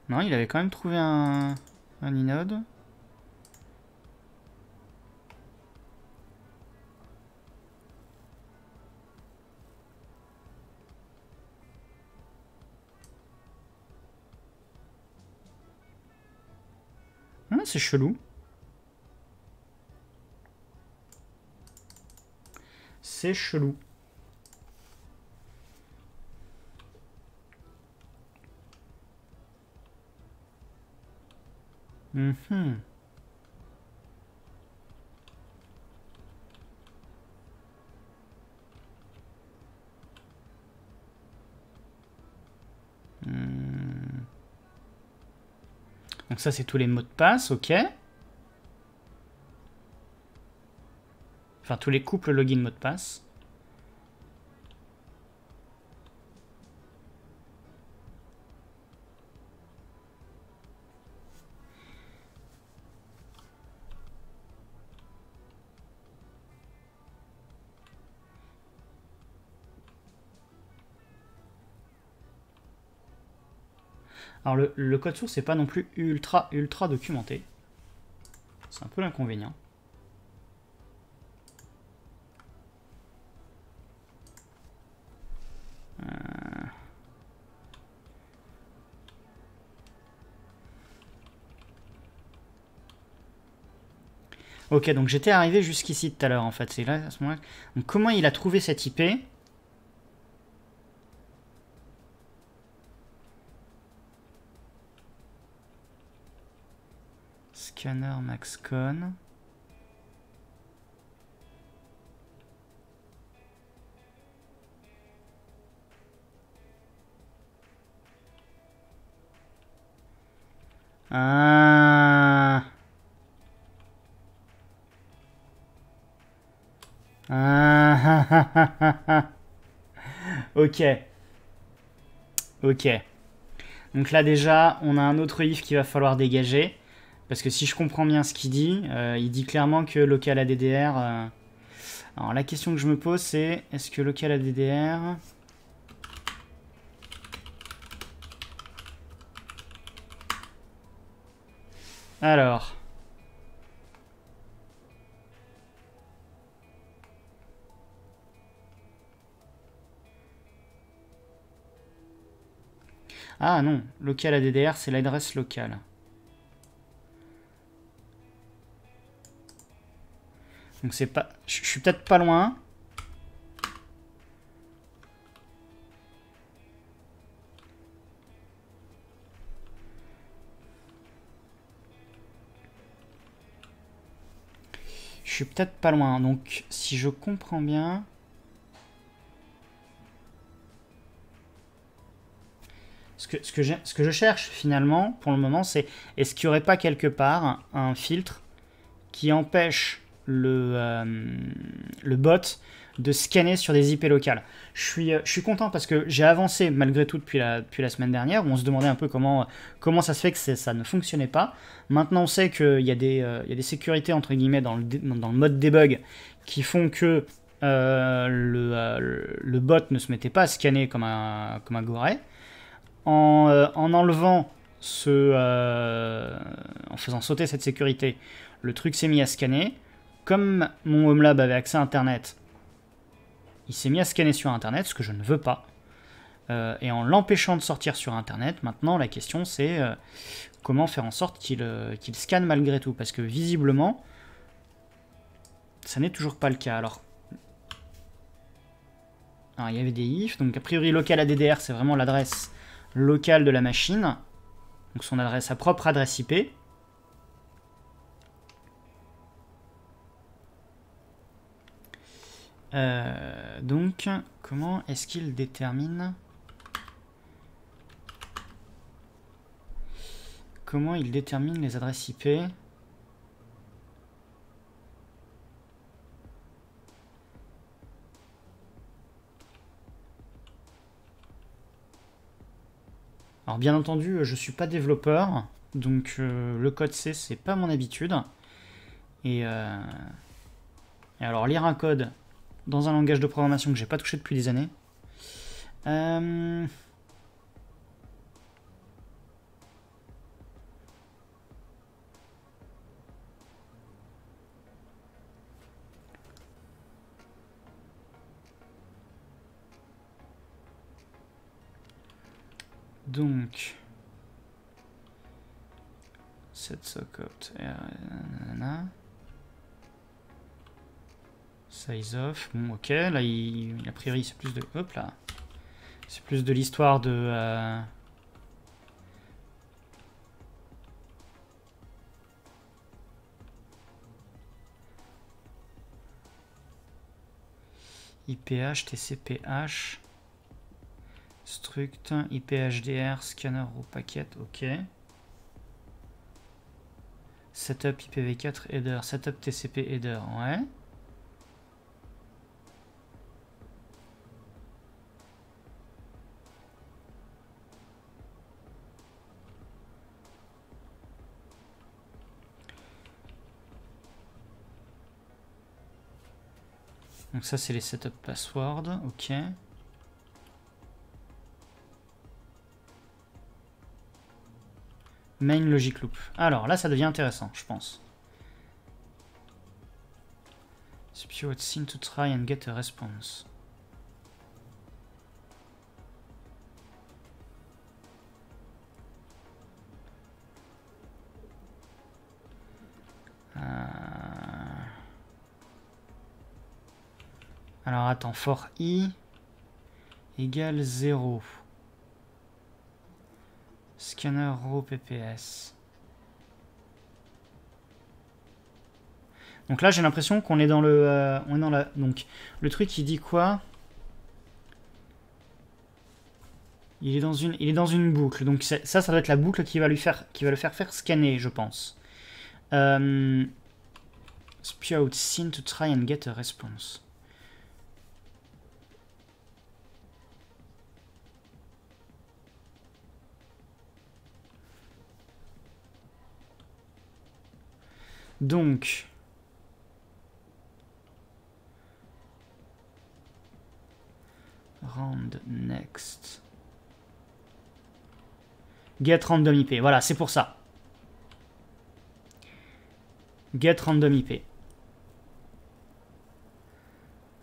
Non, il avait quand même trouvé un inode. C'est chelou. C'est chelou. Donc ça, c'est tous les mots de passe, ok. Enfin, tous les couples login mot de passe. Alors le code source n'est pas non plus ultra documenté. C'est un peu l'inconvénient. Ok, donc j'étais arrivé jusqu'ici tout à l'heure en fait. C'est là à ce moment-là. Donc comment il a trouvé cette IP ? Scanner maxcon. Ok. Donc là déjà, on a un autre if qu'il va falloir dégager. Parce que si je comprends bien ce qu'il dit, il dit clairement que local ADDR... Alors la question que je me pose c'est, est-ce que local ADDR... Alors... Ah non, local ADDR c'est l'adresse locale. Donc c'est pas... Je suis peut-être pas loin. suis peut-être pas loin. Donc, si je comprends bien... Ce que je cherche, finalement, pour le moment, c'est... Est-ce qu'il n'y aurait pas quelque part un filtre qui empêche le bot de scanner sur des IP locales? Je suis content parce que j'ai avancé, malgré tout, depuis la semaine dernière, où on se demandait un peu comment ça se fait que ça ne fonctionnait pas. Maintenant, on sait qu'il y a des sécurités, entre guillemets, dans le mode debug qui font que le bot ne se mettait pas à scanner comme un gouré. En enlevant en faisant sauter cette sécurité, le truc s'est mis à scanner. Comme mon Homelab avait accès à Internet, il s'est mis à scanner sur Internet, ce que je ne veux pas. Et en l'empêchant de sortir sur Internet, maintenant la question c'est comment faire en sorte qu'il scanne malgré tout. Parce que visiblement, ça n'est toujours pas le cas. Alors il y avait des if, donc a priori local ADDR, c'est vraiment l'adresse locale de la machine, donc son adresse, sa propre adresse IP. Donc, comment est-ce qu'il détermine... Comment il détermine les adresses IP? Alors bien entendu, je ne suis pas développeur, donc le code C, c'est pas mon habitude. Et alors lire un code dans un langage de programmation que j'ai pas touché depuis des années. Donc, cette socket, size off, bon ok, là a priori c'est plus de, hop là, c'est plus de l'histoire de, IPH, TCPH, struct, IPHDR, scanner au paquet, ok. Setup IPv4 header, setup TCP header, ouais. Donc ça c'est les setup password, ok. Main logic loop. Alors là, ça devient intéressant, je pense. Substitute what seem to try and get a response. Alors attends, for i égale 0. Scanner raw PPS. Donc là, j'ai l'impression qu'on est dans le... on est dans la... Donc, le truc, il dit quoi? Il est dans une boucle. Donc ça doit être la boucle qui va le faire scanner, je pense. Spew out scene to try and get a response. Donc, round next, get random IP, voilà, c'est pour ça. Get random IP.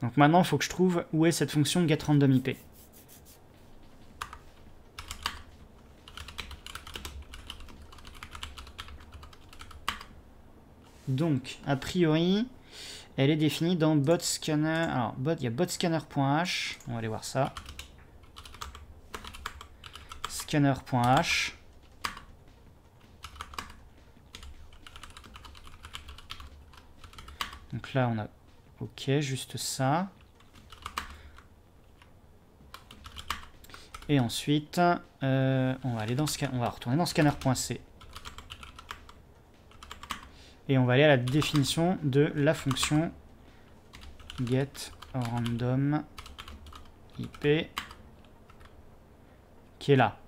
Donc maintenant, il faut que je trouve où est cette fonction get random IP. Donc, a priori, elle est définie dans bot scanner. Alors, il y a botscanner.h. On va aller voir ça. Scanner.h. Donc là, on a... Ok, juste ça. Et ensuite, on va aller dans ce... on va retourner dans scanner.c. Et on va aller à la définition de la fonction getRandomIP qui est là.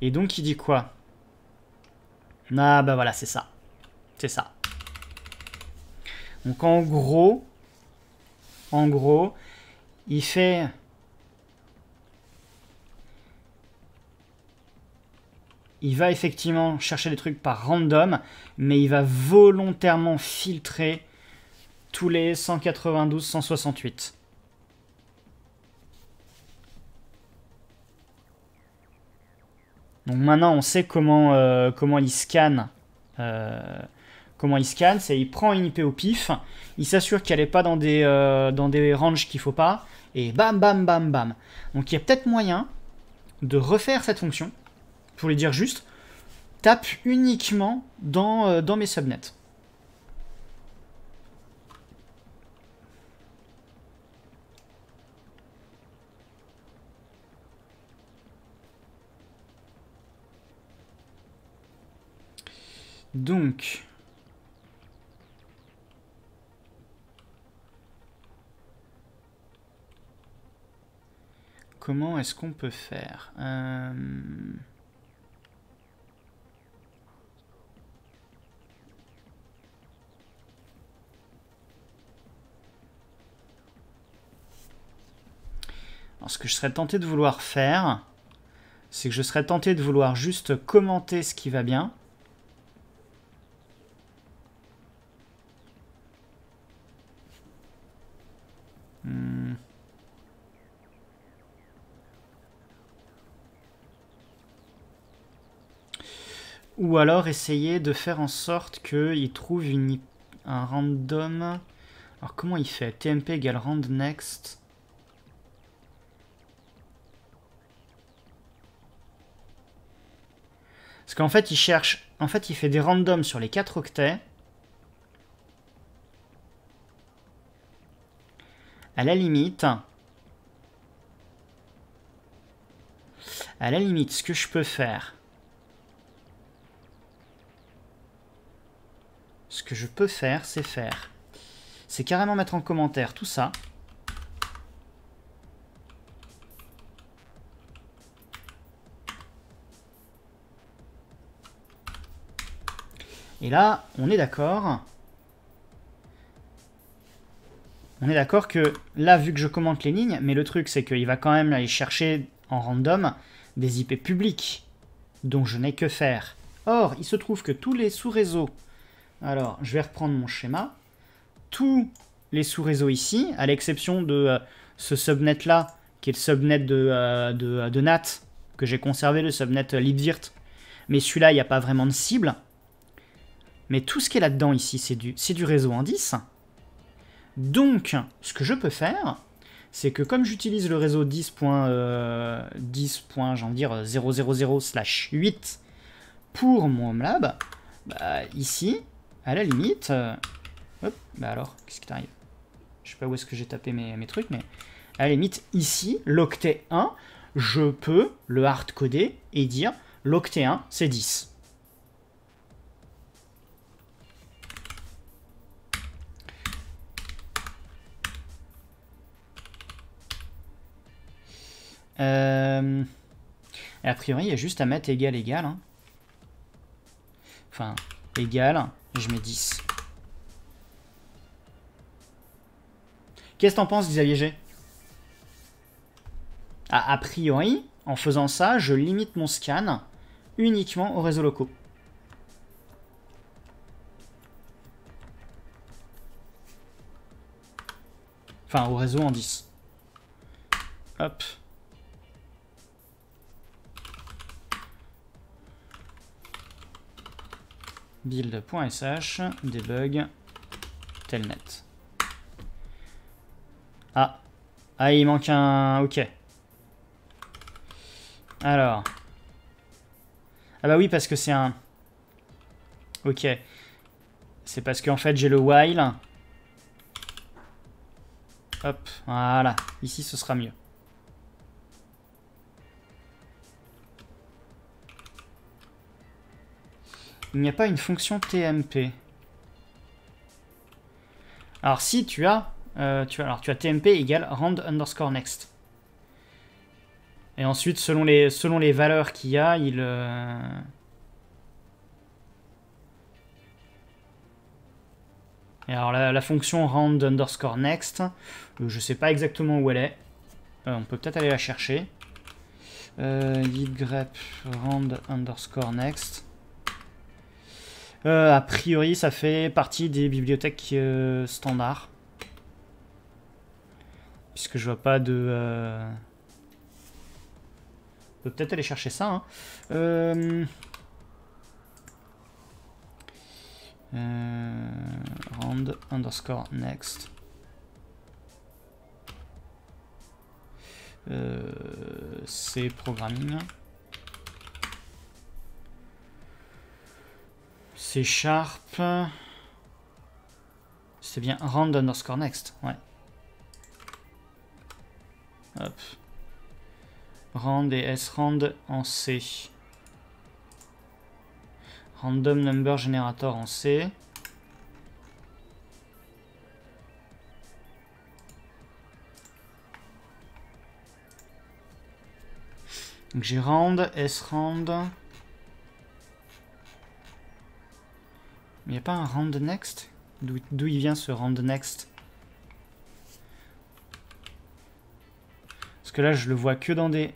Et donc, il dit quoi? Ah, bah voilà, c'est ça. C'est ça. Donc, en gros, il fait... Il va effectivement chercher des trucs par random, mais il va volontairement filtrer tous les 192, 168. Donc maintenant, on sait comment, comment il scanne, c'est il prend une IP au pif, il s'assure qu'elle n'est pas dans des ranges qu'il ne faut pas, et bam, bam, bam, bam. Donc il y a peut-être moyen de refaire cette fonction. Pour lui dire juste, tape uniquement dans mes subnets. Donc, comment est-ce qu'on peut faire? Alors, ce que je serais tenté de vouloir faire, c'est que je serais tenté de vouloir juste commenter ce qui va bien. Ou alors essayer de faire en sorte qu'il trouve un random... Alors comment il fait? TMP égale rand next. Parce qu'en fait, il cherche... En fait, il fait des randoms sur les 4 octets. À la limite... ce que je peux faire... Ce que je peux faire, c'est carrément mettre en commentaire tout ça. Et là, on est d'accord. On est d'accord que là, vu que je commente les lignes, mais le truc, c'est qu'il va quand même aller chercher en random des IP publics, dont je n'ai que faire. Or, il se trouve que tous les sous-réseaux... Alors, je vais reprendre mon schéma. Tous les sous-réseaux ici, à l'exception de ce subnet-là, qui est le subnet de NAT, que j'ai conservé, le subnet libvirt. Mais celui-là, il n'y a pas vraiment de cible. Mais tout ce qui est là-dedans ici, c'est du réseau indice. Donc, ce que je peux faire, c'est que comme j'utilise le réseau 10.000/8 pour mon homelab, bah, ici, à la limite... hop, bah alors, qu'est-ce qui t'arrive? Je sais pas où est-ce que j'ai tapé mes trucs, mais... À la limite, ici, l'octet 1, je peux le hard-coder et dire l'octet 1, c'est 10. A priori, il y a juste à mettre égal. Hein. Enfin, égal, et je mets 10. Qu'est-ce que t'en penses, Xavier G? A priori, en faisant ça, je limite mon scan uniquement aux réseaux locaux. Enfin, aux réseaux en 10. Hop. Build.sh, debug, telnet. Ah. Ah, il manque un... Ok. Alors. Ah bah oui, parce que c'est un... Ok. C'est parce qu'en fait, j'ai le while Hop, voilà. Ici, ce sera mieux. Il n'y a pas une fonction TMP. Alors si tu as, tu as TMP égale rand underscore next. Et ensuite, selon les valeurs qu'il y a, il... Et alors la fonction rand underscore next, je sais pas exactement où elle est. On peut peut-être aller la chercher. Grep rand underscore next. A priori, ça fait partie des bibliothèques standards. Puisque je vois pas de... On peut peut-être aller chercher ça. Hein. Rand underscore next. C'est programming. C'est sharp. C'est bien rand underscore next. Ouais. Hop. Rand et srand en C. Random number generator en C. Donc j'ai rand, srand. Mais il n'y a pas un rand next? D'où il vient ce rand next? Parce que là, je le vois que dans des...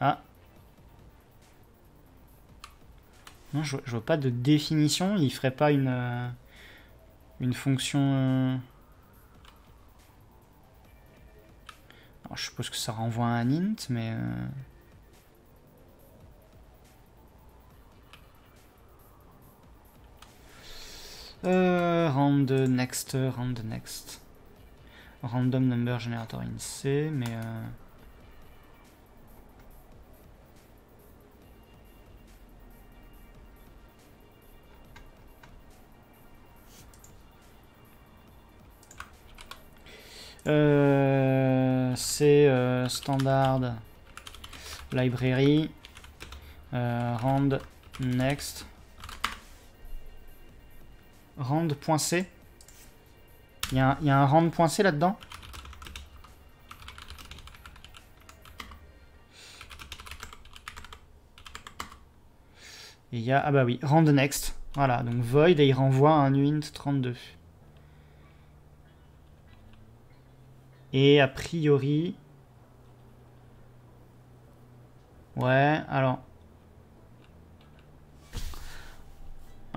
Ah. Non, je vois pas de définition. Il ferait pas une fonction... Alors, je suppose que ça renvoie à un int, mais... rand next, random number generator in C, mais c'est standard library rand next. Rand.c. Il y a un rand.c là-dedans. Et il y a... Ah bah oui, rand next. Voilà, donc void et il renvoie un uint32. Et a priori... Ouais, alors...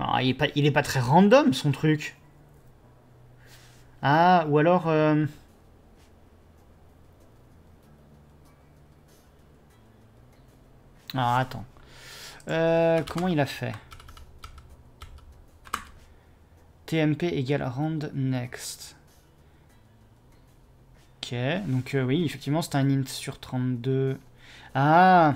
Alors, il est pas très random, son truc. Ah, ou alors... Alors, attends. Comment il a fait? TMP égale rand next. Ok, donc oui, effectivement, c'est un int sur 32. Ah!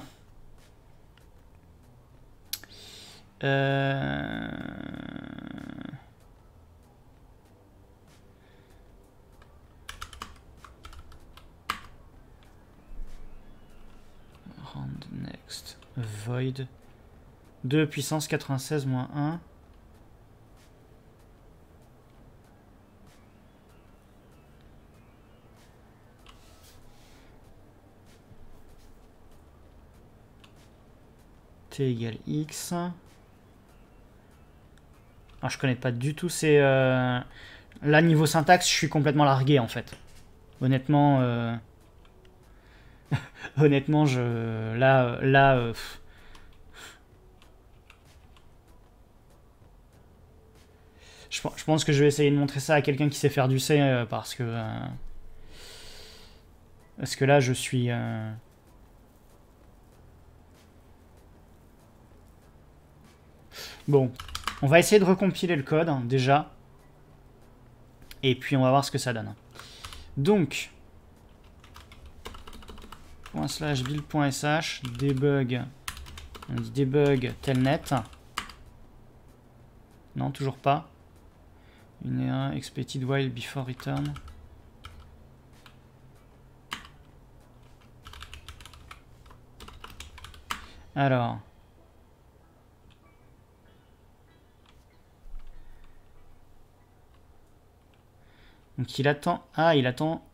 Rand next void 2 puissance 96 moins 1. T égale X. Alors, je connais pas du tout ces... Là, niveau syntaxe, je suis complètement largué, en fait. Honnêtement, honnêtement, je... Là... Je pense que je vais essayer de montrer ça à quelqu'un qui sait faire du C, parce que... Parce que là, je suis... Bon... On va essayer de recompiler le code, hein, déjà. Et puis, on va voir ce que ça donne. Donc, ./build.sh, debug. On dit debug telnet. Non, toujours pas. Une erreur expected while before return. Alors. Donc il attend... Ah, il attend...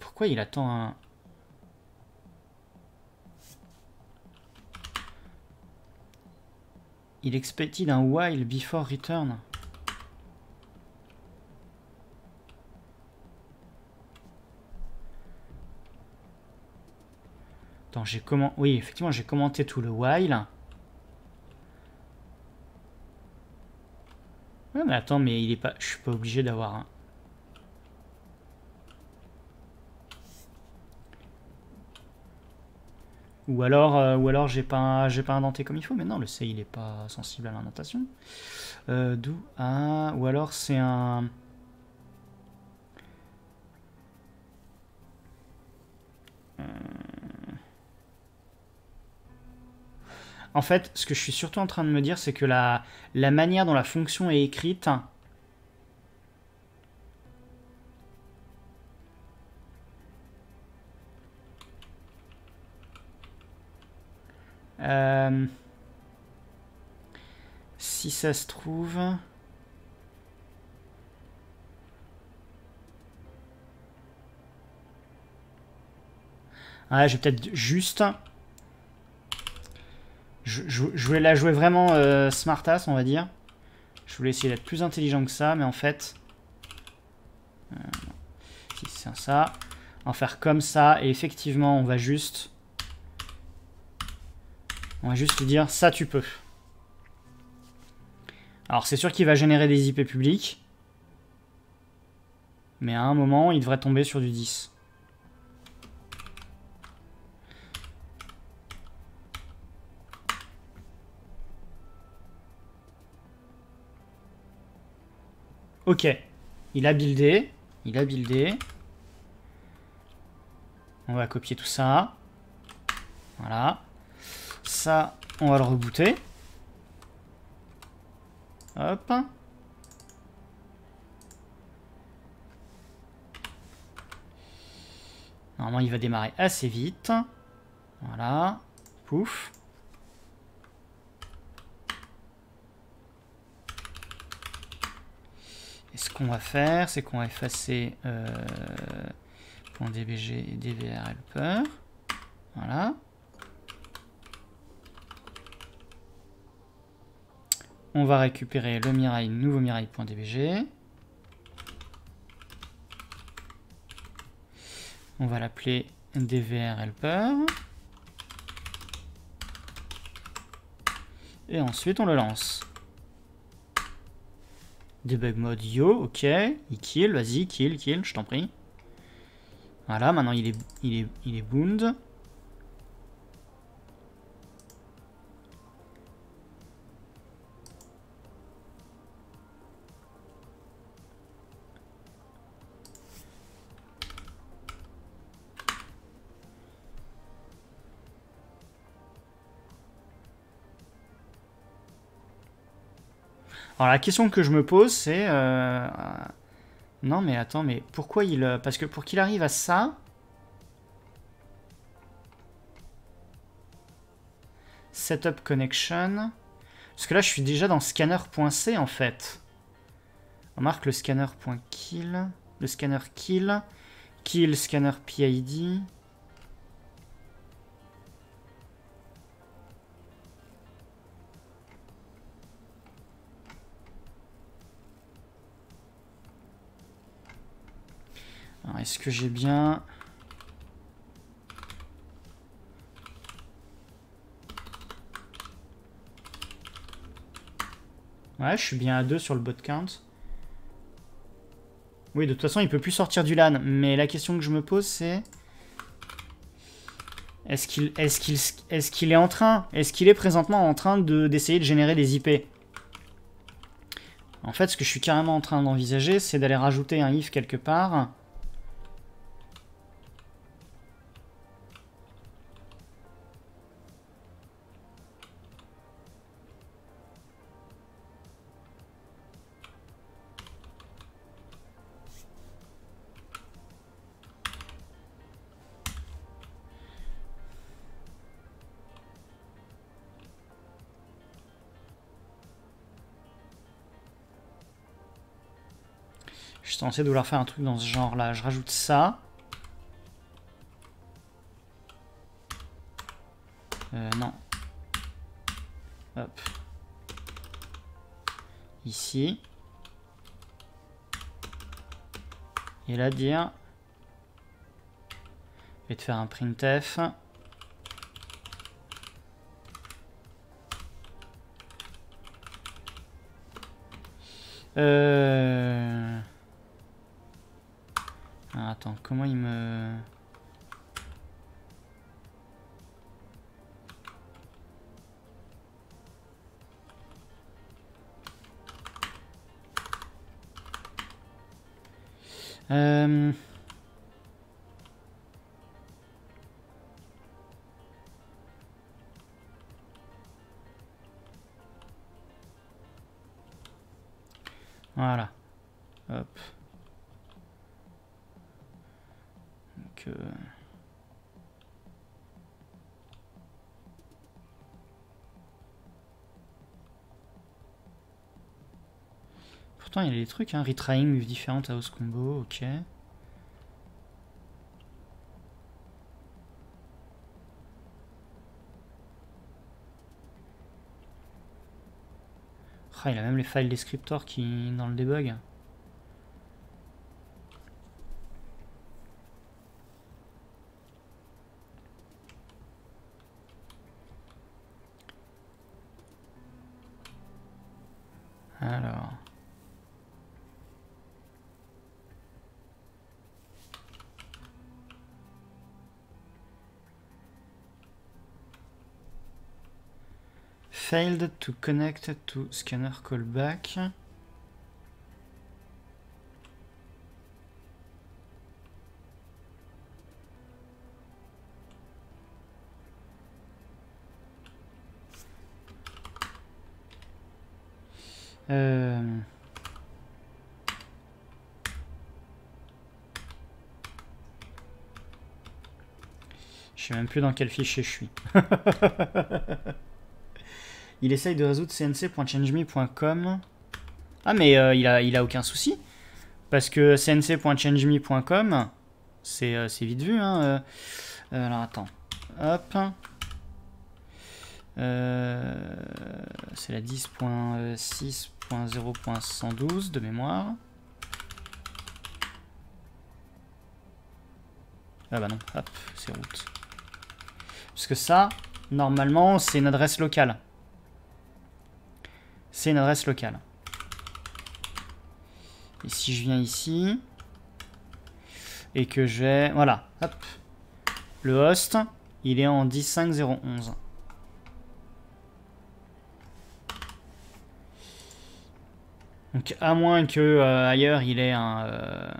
Pourquoi il attend un... Il expected un while before return. Attends, j'ai comment... Oui, effectivement, j'ai commenté tout le while. Ouais, mais attends, mais il est pas... Je suis pas obligé d'avoir un... Ou alors j'ai pas indenté comme il faut. Mais non, le C, il est pas sensible à l'indentation. D'où à... Ou alors c'est un... En fait, ce que je suis surtout en train de me dire, c'est que la manière dont la fonction est écrite... si ça se trouve... Ouais, je vais peut-être juste... Je voulais la jouer vraiment smartass, on va dire. Je voulais essayer d'être plus intelligent que ça, mais en fait... si c'est ça... En faire comme ça, et effectivement, on va juste... On va juste lui dire, ça tu peux. Alors c'est sûr qu'il va générer des IP publics. Mais à un moment, il devrait tomber sur du 10. Ok. Il a buildé. On va copier tout ça. Voilà. Ça, on va le rebooter. Hop. Normalement, il va démarrer assez vite. Voilà. Pouf. Et ce qu'on va faire, c'est qu'on va effacer .dbg et dvr helper. Voilà. On va récupérer le Mirai, nouveau Mirai.dbg. On va l'appeler DVR Helper. Et ensuite, on le lance. Debug mode yo, ok. Il kill, vas-y, kill, je t'en prie. Voilà, maintenant il est bound. Alors la question que je me pose, c'est... Non mais attends, mais pourquoi il... Parce que pour qu'il arrive à ça... Setup connection... Parce que là je suis déjà dans scanner.c en fait. Remarque le scanner.kill... Le scanner kill... Kill scanner PID... Est-ce que j'ai bien... Ouais, je suis bien à 2 sur le bot count. Oui, de toute façon, il peut plus sortir du LAN. Mais la question que je me pose, c'est... Est-ce qu'il est présentement en train d'essayer de générer des IP? En fait, ce que je suis carrément en train d'envisager, c'est d'aller rajouter un if quelque part... Je suis censé vouloir faire un truc dans ce genre-là. Je rajoute ça. Non. Hop. Ici. Et là, dire... Je vais te faire un printf. Ah, attends, comment il me... Voilà. Hop. Donc, Pourtant, il y a des trucs, hein. Retrying with different house combo, ok. Ah, il a même les files descriptors qui dans le debug. Alors. Failed to connect to scanner callback. Je sais même plus dans quel fichier je suis. Il essaye de résoudre cnc.changeme.com. Ah mais il a aucun souci. Parce que cnc.changeme.com, c'est vite vu. Hein. Alors attends. Hop. C'est la 10.6.0.112 de mémoire. Ah bah non, hop, c'est route. Parce que ça, normalement, c'est une adresse locale. C'est une adresse locale. Et si je viens ici, et que j'ai... Voilà, hop. Le host, il est en 10.5.0.11. Donc à moins que ailleurs, il ait un...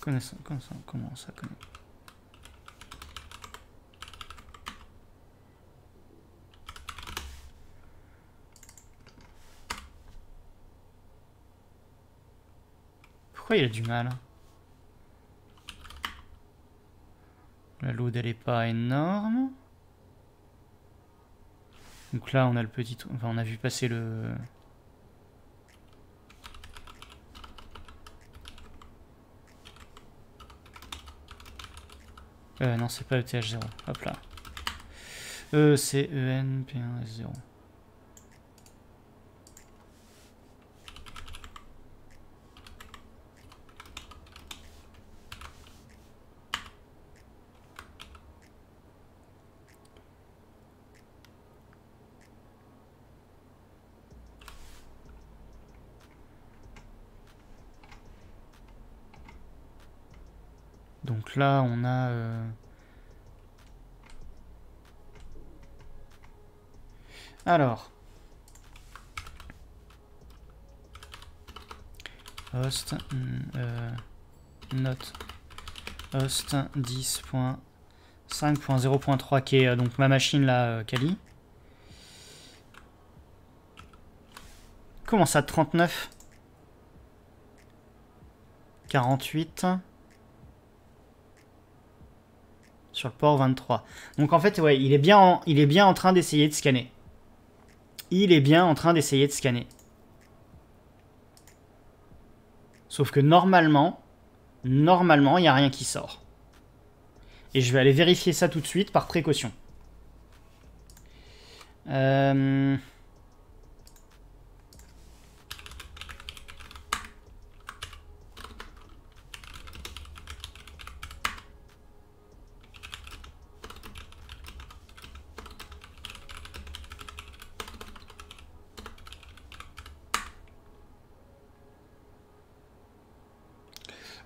Comment ça connaît? Pourquoi il a du mal? La load elle est pas énorme. Donc là on a le petit... Enfin on a vu passer le... Non c'est pas ETH0. Hop là. C'est ENP1S0. Donc là, on a... Alors. Host. Note. Host 10.5.0.3 qui est donc ma machine là, Kali. Comment ça, 39 ? 48 ? Sur le port 23. Donc en fait, ouais, il est bien en train d'essayer de scanner. Sauf que normalement, il n'y a rien qui sort. Et je vais aller vérifier ça tout de suite par précaution.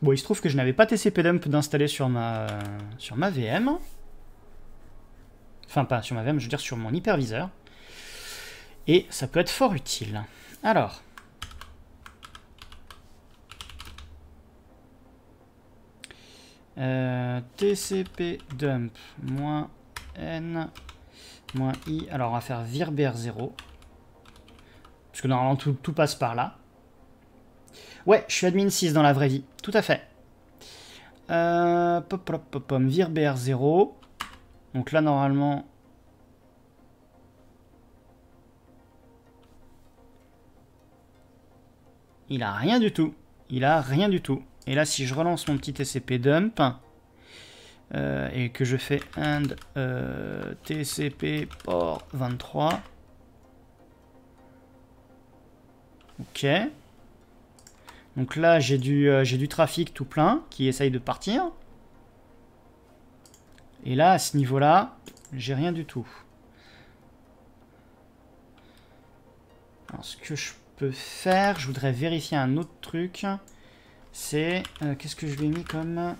Bon, il se trouve que je n'avais pas TCP-dump d'installer sur ma VM. Enfin, pas sur ma VM, je veux dire sur mon hyperviseur. Et ça peut être fort utile. Alors. TCP-dump -n -i. Alors, on va faire virbr0. Parce que normalement, tout passe par là. Ouais, je suis admin 6 dans la vraie vie, tout à fait. Virbr0. Donc là, normalement... Il a rien du tout. Il a rien du tout. Et là, si je relance mon petit TCP dump, et que je fais end TCP port 23. Ok. Donc là, j'ai du trafic tout plein qui essaye de partir. Et là, à ce niveau-là, j'ai rien du tout. Alors, ce que je peux faire, je voudrais vérifier un autre truc. C'est... qu'est-ce que je lui ai mis comme...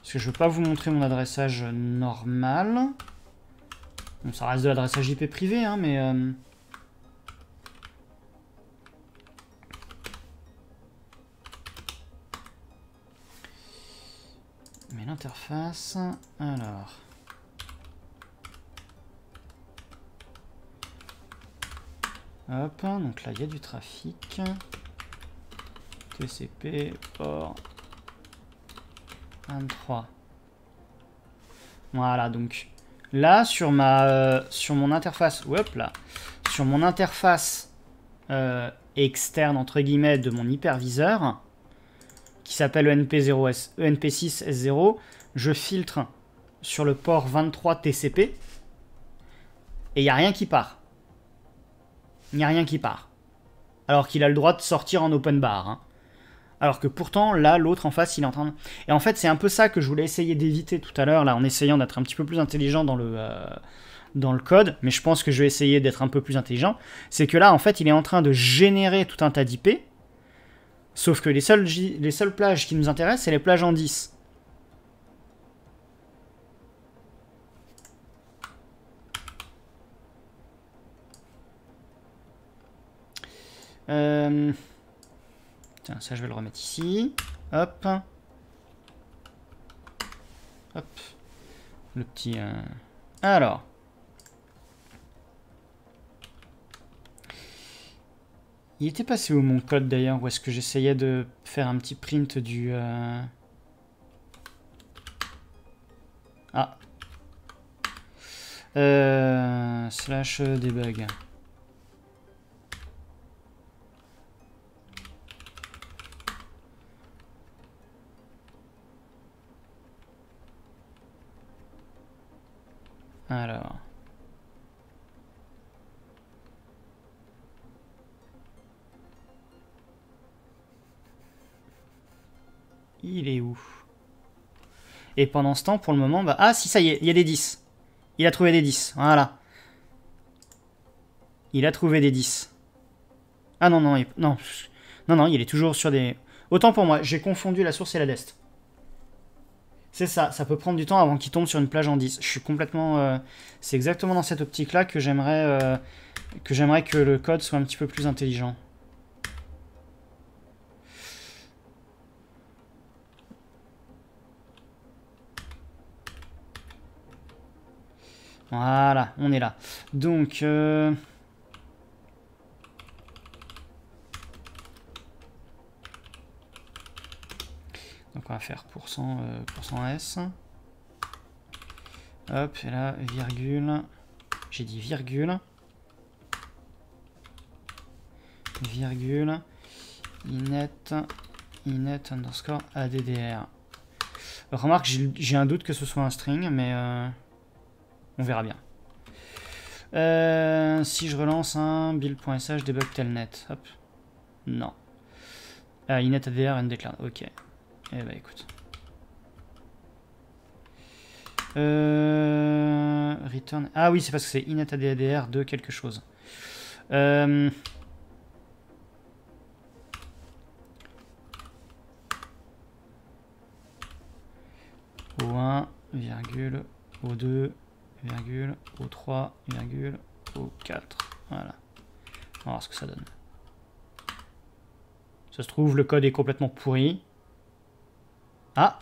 Parce que je ne veux pas vous montrer mon adressage normal. Bon, ça reste de l'adressage IP privé, hein, mais... Mais l'interface... Alors... Hop, donc là, il y a du trafic. TCP, port... 23. Voilà, donc là sur ma sur mon interface, hop là, sur mon interface externe entre guillemets de mon hyperviseur qui s'appelle ENP6S0, je filtre sur le port 23 TCP et il n'y a rien qui part. Il n'y a rien qui part. Alors qu'il a le droit de sortir en open bar. Hein. Alors que pourtant, là, l'autre en face, il est en train de... Et en fait, c'est un peu ça que je voulais essayer d'éviter tout à l'heure, là, en essayant d'être un petit peu plus intelligent dans le code, mais je pense que je vais essayer d'être un peu plus intelligent, c'est que là, en fait, il est en train de générer tout un tas d'IP, sauf que les seules plages qui nous intéressent, c'est les plages en 10. Ça, je vais le remettre ici. Hop. Hop. Le petit... Alors. Il était passé où mon code d'ailleurs? Où est-ce que j'essayais de faire un petit print du... Ah. Slash debug. Alors. Il est où? Et pendant ce temps, pour le moment, bah... Ah, si, ça y est, il y a des 10. Il a trouvé des 10, voilà. Il a trouvé des 10. Ah non, non, il... non. Non, non, il est toujours sur des... Autant pour moi, j'ai confondu la source et la dest. C'est ça, ça peut prendre du temps avant qu'il tombe sur une plage en 10. Je suis complètement... c'est exactement dans cette optique-là que j'aimerais que le code soit un petit peu plus intelligent. Voilà, on est là. Donc... Donc on va faire %S. Hop, et là, virgule. J'ai dit virgule. Virgule. Inet underscore addr. Remarque, j'ai un doute que ce soit un string, mais on verra bien. Si je relance un build.sh debug telnet, hop. Non. Inet addr undeclared, ok. Eh bah écoute. Return. Ah oui, c'est parce que c'est inet addr de quelque chose. O1, virgule, O2, virgule, O3, virgule, O4. Voilà. On va voir ce que ça donne. Ça se trouve, le code est complètement pourri. Ah!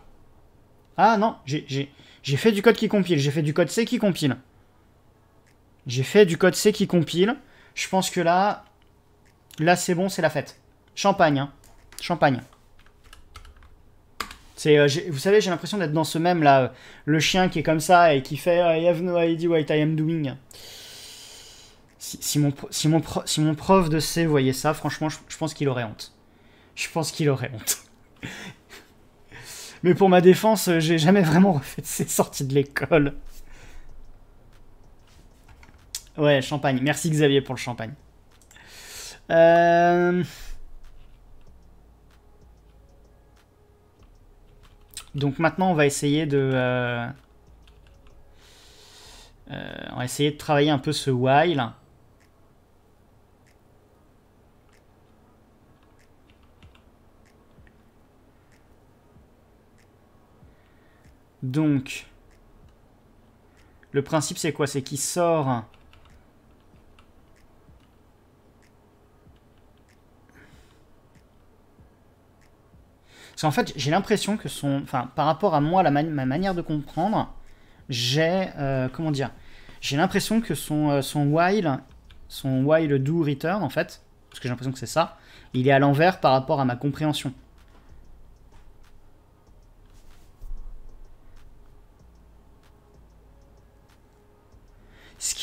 Ah non, j'ai fait du code qui compile. J'ai fait du code C qui compile. J'ai fait du code C qui compile. Je pense que là, c'est bon, c'est la fête. Champagne, hein. Champagne. Vous savez, j'ai l'impression d'être dans ce mème là, le chien qui est comme ça et qui fait I have no idea what I am doing. Si mon prof de C voyait ça, franchement, je pense qu'il aurait honte. Je pense qu'il aurait honte. Mais pour ma défense, j'ai jamais vraiment refait de C sorties de l'école. Ouais, champagne. Merci Xavier pour le champagne. Donc maintenant, on va essayer de, travailler un peu ce while. Donc, le principe, c'est quoi? C'est qu'il sort... Parce qu'en fait, j'ai l'impression que son... Enfin, par rapport à moi, ma manière de comprendre, j'ai... comment dire? J'ai l'impression que son while do return, en fait, parce que j'ai l'impression que c'est ça, il est à l'envers par rapport à ma compréhension. Ce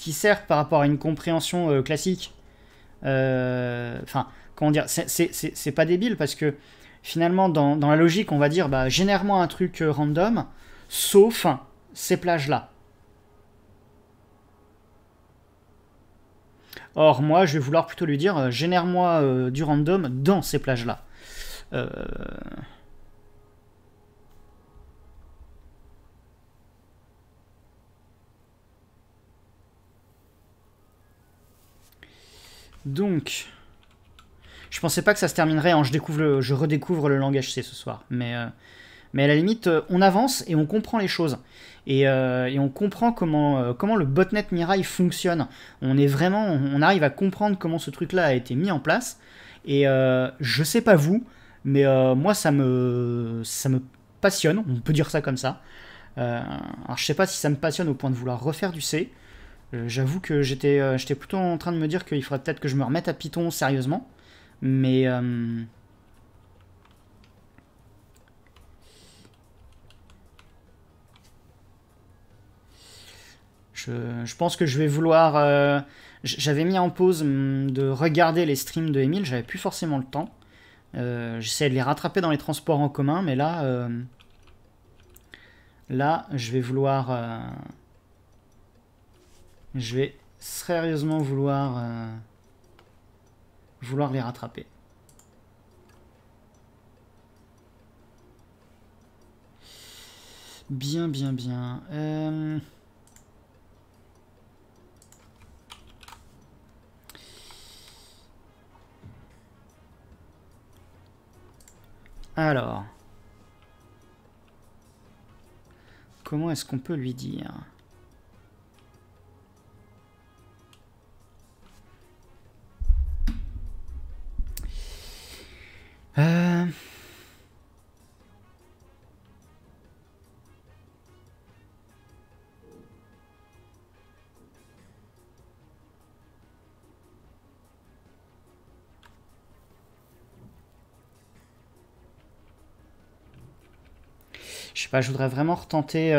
qui sert par rapport à une compréhension classique. Enfin, comment dire? C'est pas débile parce que... Finalement, dans la logique, on va dire, bah, génère-moi un truc random, sauf ces plages-là. Or, moi, je vais vouloir plutôt lui dire, génère-moi du random dans ces plages-là. Donc... Je pensais pas que ça se terminerait en je redécouvre le langage C ce soir. Mais à la limite, on avance et on comprend les choses. Et on comprend comment le botnet Mirai fonctionne. On arrive à comprendre comment ce truc-là a été mis en place. Et je sais pas vous, mais moi ça me passionne, on peut dire ça comme ça. Alors je sais pas si ça me passionne au point de vouloir refaire du C. J'avoue que j'étais plutôt en train de me dire qu'il faudrait peut-être que je me remette à Python sérieusement. Je pense que je vais vouloir... j'avais mis en pause de regarder les streams de Emile, j'avais plus forcément le temps. J'essayais de les rattraper dans les transports en commun, mais là... là, je vais vouloir... je vais sérieusement vouloir... les rattraper. Bien, bien, bien. Alors. Comment est-ce qu'on peut lui dire ? Je sais pas, je voudrais vraiment retenter...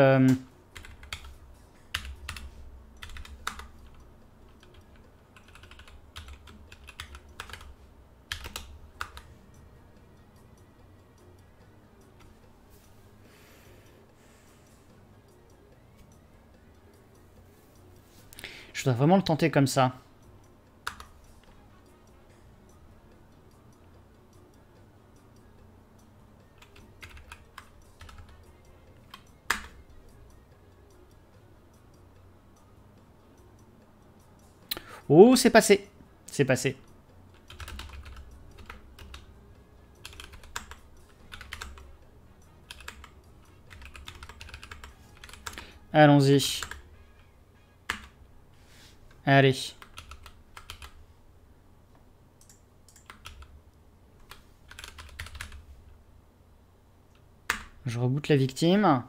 Je dois vraiment le tenter comme ça. Oh, c'est passé. C'est passé. Allons-y. Allez. Je reboote la victime.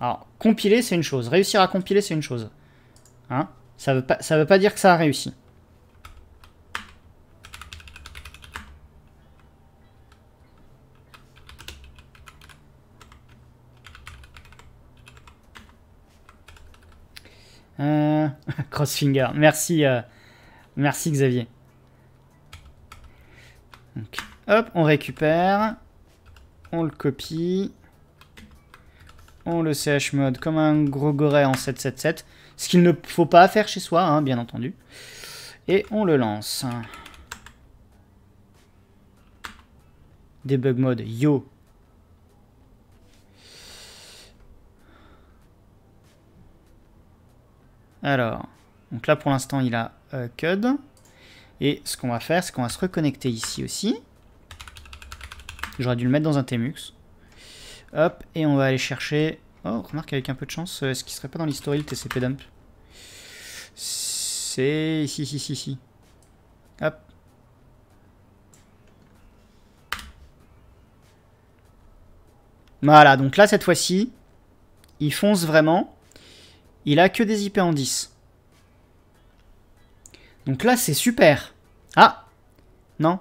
Alors, compiler, c'est une chose. Réussir à compiler, c'est une chose. Hein? Ça veut pas dire que ça a réussi. Crossfinger. Merci, merci Xavier. Donc, hop, on récupère. On le copie. On le CH mode comme un gros goret en 777. Ce qu'il ne faut pas faire chez soi, hein, bien entendu. Et on le lance. Debug mode, yo. Alors, donc là pour l'instant il a CUD. Et ce qu'on va faire, c'est qu'on va se reconnecter ici aussi. J'aurais dû le mettre dans un Temux. Hop, et on va aller chercher... Oh, remarque, avec un peu de chance, est-ce qu'il serait pas dans l'historique TCP dump? C'est... Si. Hop. Voilà, donc là, cette fois-ci, il fonce vraiment. Il a que des IP en 10. Donc là, c'est super. Ah! Non.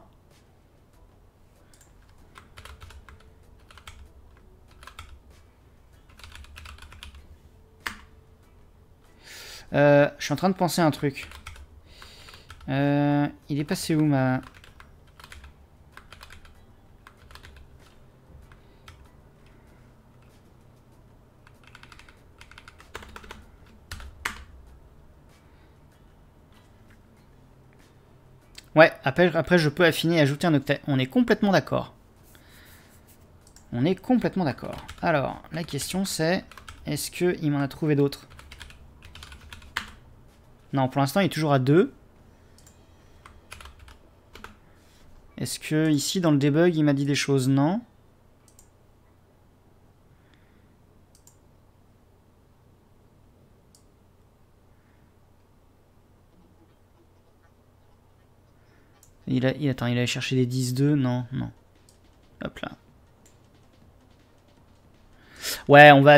Je suis en train de penser à un truc. Il est passé où ma... Ouais, après je peux affiner et ajouter un octet. On est complètement d'accord. On est complètement d'accord. Alors, la question c'est, est-ce qu'il m'en a trouvé d'autres ? Non, pour l'instant, il est toujours à 2. Est-ce que ici, dans le debug, il m'a dit des choses? Non. Attends, il allait chercher des 10-2. Non. Hop là. Ouais, on va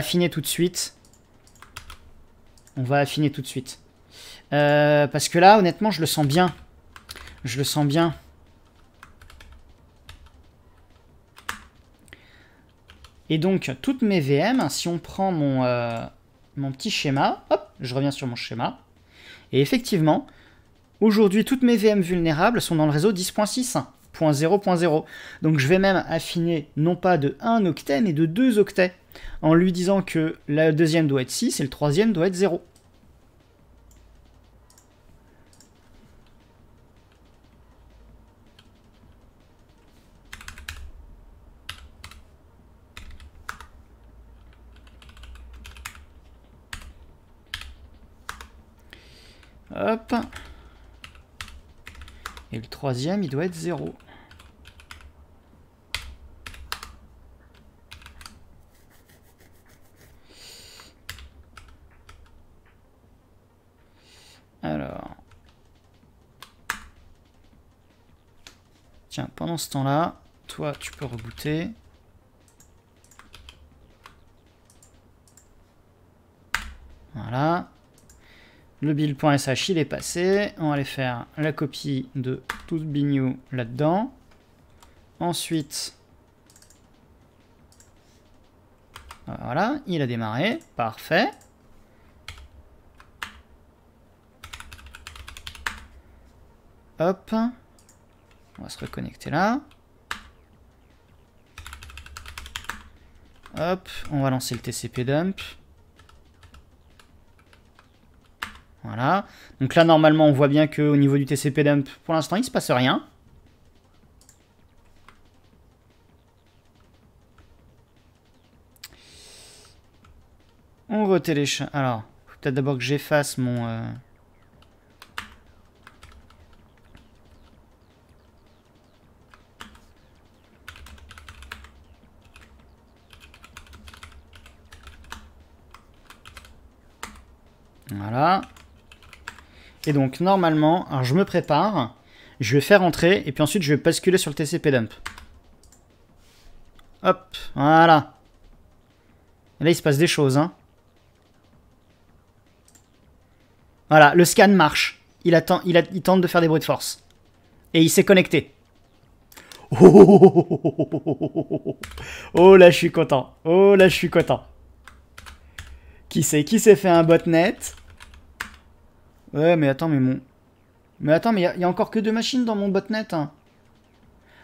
affiner tout de suite. Parce que là, honnêtement, je le sens bien. Et donc, toutes mes VM, si on prend mon petit schéma, hop, je reviens sur mon schéma. Et effectivement, aujourd'hui, toutes mes VM vulnérables sont dans le réseau 10.6.0.0. Donc, je vais même affiner non pas de 1 octet, mais de 2 octets. En lui disant que la deuxième doit être 6 et le troisième doit être 0. Hop. Et le troisième, il doit être 0. Alors, tiens, pendant ce temps-là, toi, tu peux rebooter. Voilà. Le build.sh, il est passé. On va aller faire la copie de tout bignou là-dedans. Ensuite, voilà, il a démarré. Parfait. Hop. On va se reconnecter là. Hop, on va lancer le TCP dump. Voilà. Donc là, normalement, on voit bien qu'au niveau du TCP dump, pour l'instant, il ne se passe rien. On va télécharger. Alors, il faut peut-être d'abord que j'efface mon... Voilà. Et donc, normalement, alors je me prépare, je vais faire entrer, et puis ensuite, je vais basculer sur le TCP dump. Hop, voilà. Et là, il se passe des choses, hein. Voilà, le scan marche. Il tente de faire des bruits de force. Et il s'est connecté. Oh là, je suis content. Oh là, je suis content. Qui s'est fait un botnet? Ouais, mais attends, mais mon... Mais attends, mais il y a encore que 2 machines dans mon botnet, hein.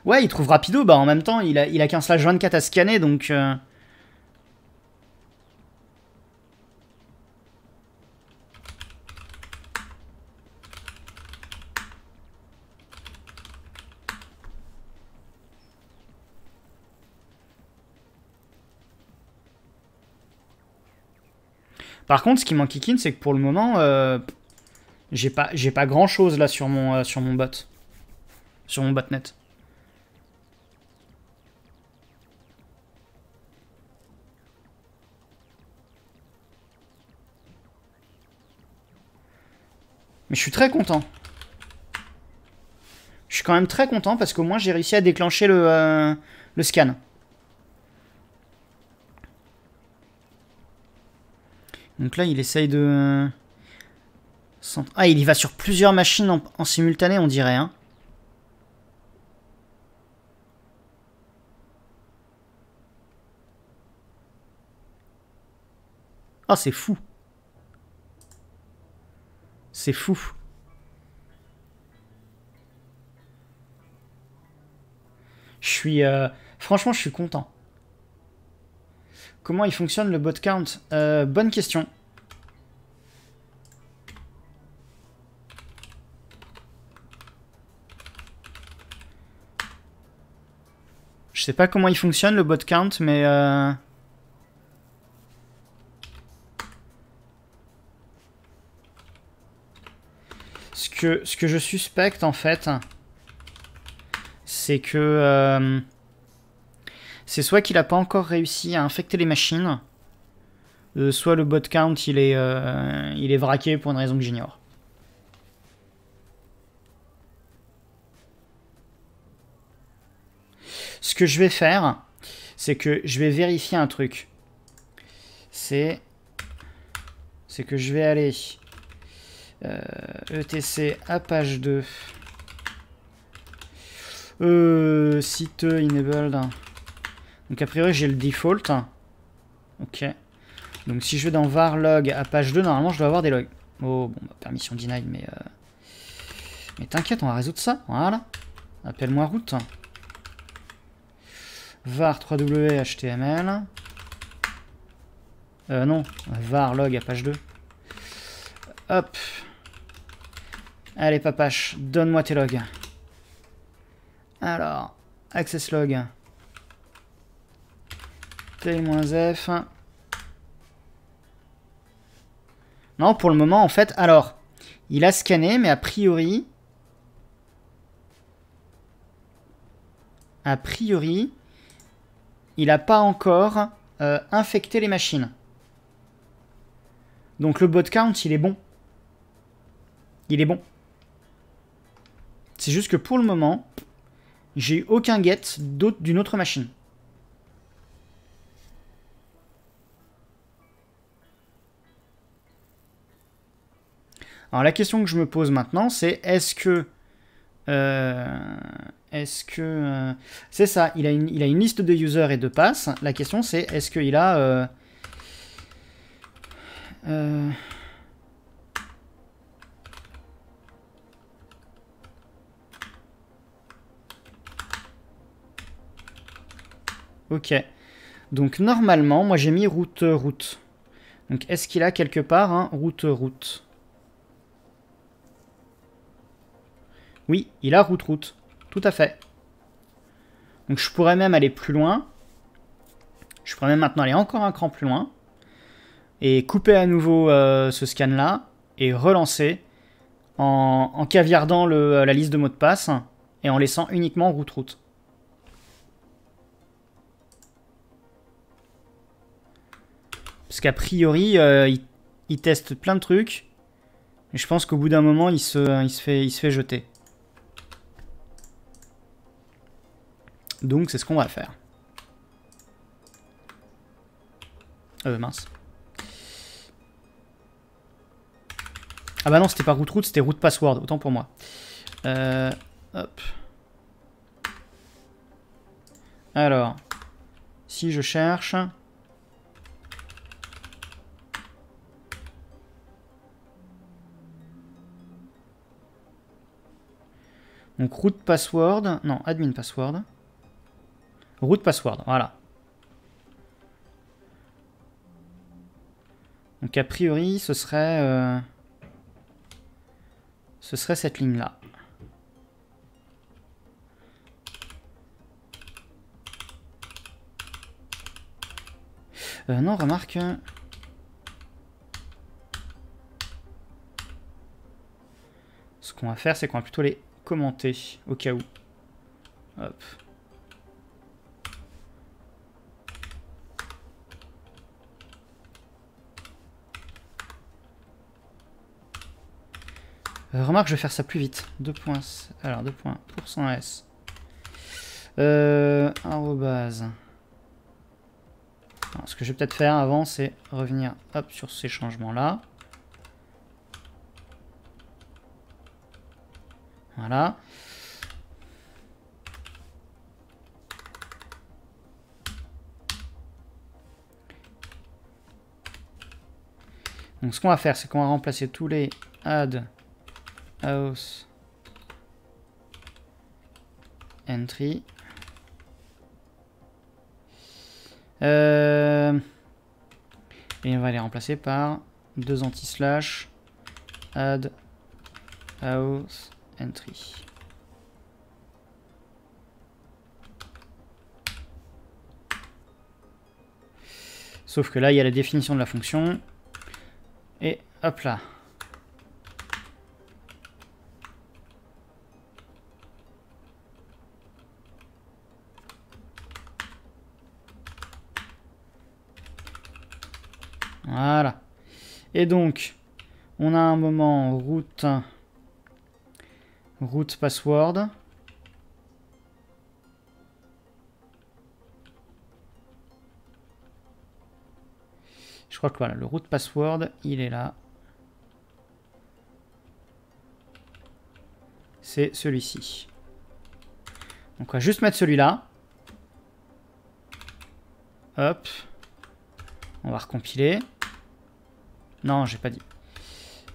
Ouais, il trouve rapido, bah en même temps, il a qu'un /24 à scanner, donc... Par contre, ce qui m'enquiquine, c'est que pour le moment, j'ai pas grand chose là sur mon bot. Sur mon botnet. Mais je suis très content. Je suis quand même très content parce qu'au moins j'ai réussi à déclencher le scan. Donc là, il essaye de... Ah, il y va sur plusieurs machines en simultané, on dirait, hein. Ah, c'est fou. C'est fou. Je suis... Franchement, je suis content. Comment il fonctionne le bot count? Bonne question. Je sais pas comment il fonctionne le bot count, mais... Ce que je suspecte, en fait, c'est que... C'est soit qu'il n'a pas encore réussi à infecter les machines, soit le bot count il est vraqué pour une raison que j'ignore. Ce que je vais faire, c'est que je vais vérifier un truc. C'est que je vais aller etc à page 2. Site enabled. Donc a priori j'ai le default. Ok. Donc si je vais dans var log à page 2, normalement je dois avoir des logs. Oh bon, bah, permission deny, mais t'inquiète, on va résoudre ça. Voilà. Appelle-moi route. Var 3w html. Non, var log à page 2. Hop. Allez papache, donne-moi tes logs. Alors, access log. T-F. Non, pour le moment, en fait... Alors, il a scanné, mais a priori... il n'a pas encore infecté les machines. Donc le bot count, il est bon. Il est bon. C'est juste que pour le moment, j'ai eu aucun get d'une autre machine. Alors la question que je me pose maintenant, c'est est-ce que c'est ça, il a une liste de users et de passes. La question c'est est-ce qu'il a Ok. Donc normalement, moi j'ai mis route. Donc est-ce qu'il a quelque part un route? Oui, il a route. Tout à fait. Donc je pourrais même aller plus loin. Je pourrais même maintenant aller encore un cran plus loin. Et couper à nouveau ce scan-là. Et relancer en caviardant la liste de mots de passe. Et en laissant uniquement route. Parce qu'a priori, il teste plein de trucs. Et je pense qu'au bout d'un moment, il se fait jeter. Donc c'est ce qu'on va faire. Mince. Ah bah non, c'était pas route, c'était route password, autant pour moi. Hop. Alors, si je cherche... Donc route password, non, admin password. Route password, voilà. Donc a priori, ce serait cette ligne-là. Non, remarque... Ce qu'on va faire, c'est qu'on va plutôt les commenter, au cas où. Hop. Remarque, je vais faire ça plus vite. 2 points. Alors, 2 points. %S. Arrobase. Alors, ce que je vais peut-être faire avant, c'est revenir hop, sur ces changements-là. Voilà. Donc, ce qu'on va faire, c'est qu'on va remplacer tous les add house entry. Et on va les remplacer par 2 anti-slash add house entry. Sauf que là, il y a la définition de la fonction. Et hop là. Voilà. Et donc, on a un moment route password. Je crois que voilà, le route password, il est là. C'est celui-ci. Donc on va juste mettre celui-là. Hop. On va recompiler. Non, j'ai pas dit.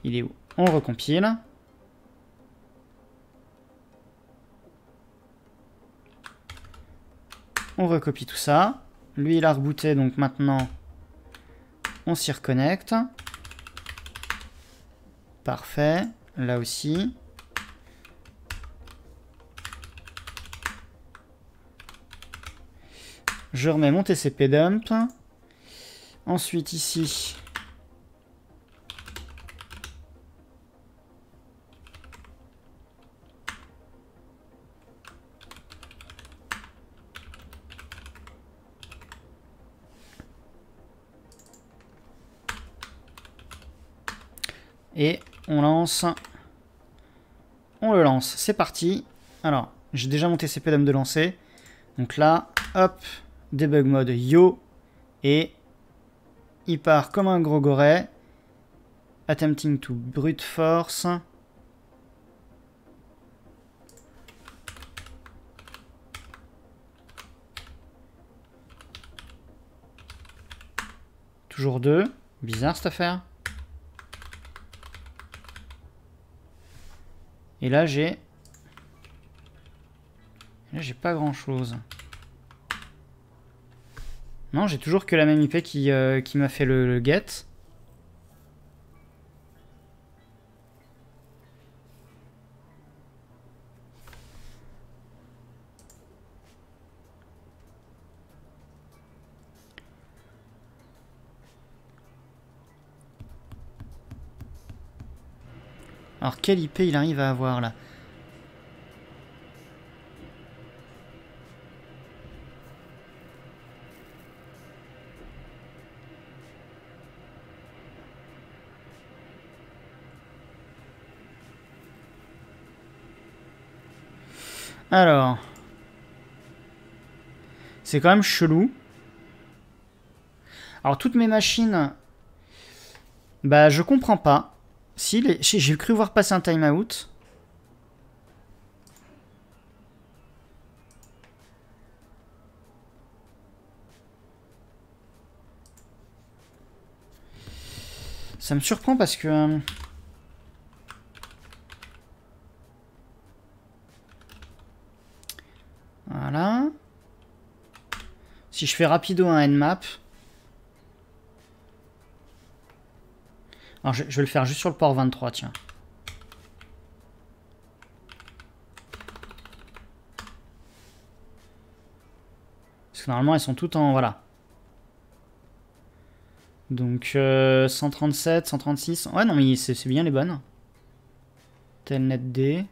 Il est où? On recompile. On recopie tout ça. Lui, il a rebooté, donc maintenant, on s'y reconnecte. Parfait. Là aussi. Je remets mon TCP dump. Ensuite, ici... Et on lance. On le lance. C'est parti. Alors, j'ai déjà mon TCP dump de lancer. Donc là, hop, debug mode yo. Et il part comme un gros goret. Attempting to brute force. Toujours 2. Bizarre cette affaire. Et là j'ai... Là j'ai pas grand chose. Non, j'ai toujours que la même IP qui m'a fait le get. Alors, quelle IP il arrive à avoir là? Alors, c'est quand même chelou. Alors, toutes mes machines, bah, je comprends pas. Si, les... j'ai cru voir passer un timeout. Ça me surprend parce que... Voilà. Si je fais rapido un nmap... Alors je vais le faire juste sur le port 23, tiens. Parce que normalement, elles sont toutes en... Voilà. Donc 137, 136... Ouais, non, mais c'est bien les bonnes. Telnetd.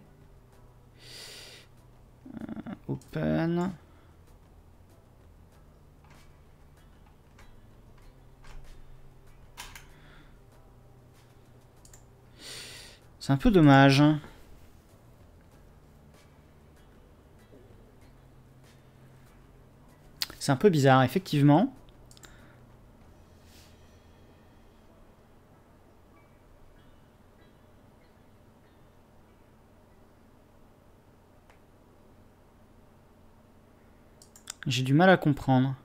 Open... C'est un peu dommage. C'est un peu bizarre, effectivement. J'ai du mal à comprendre.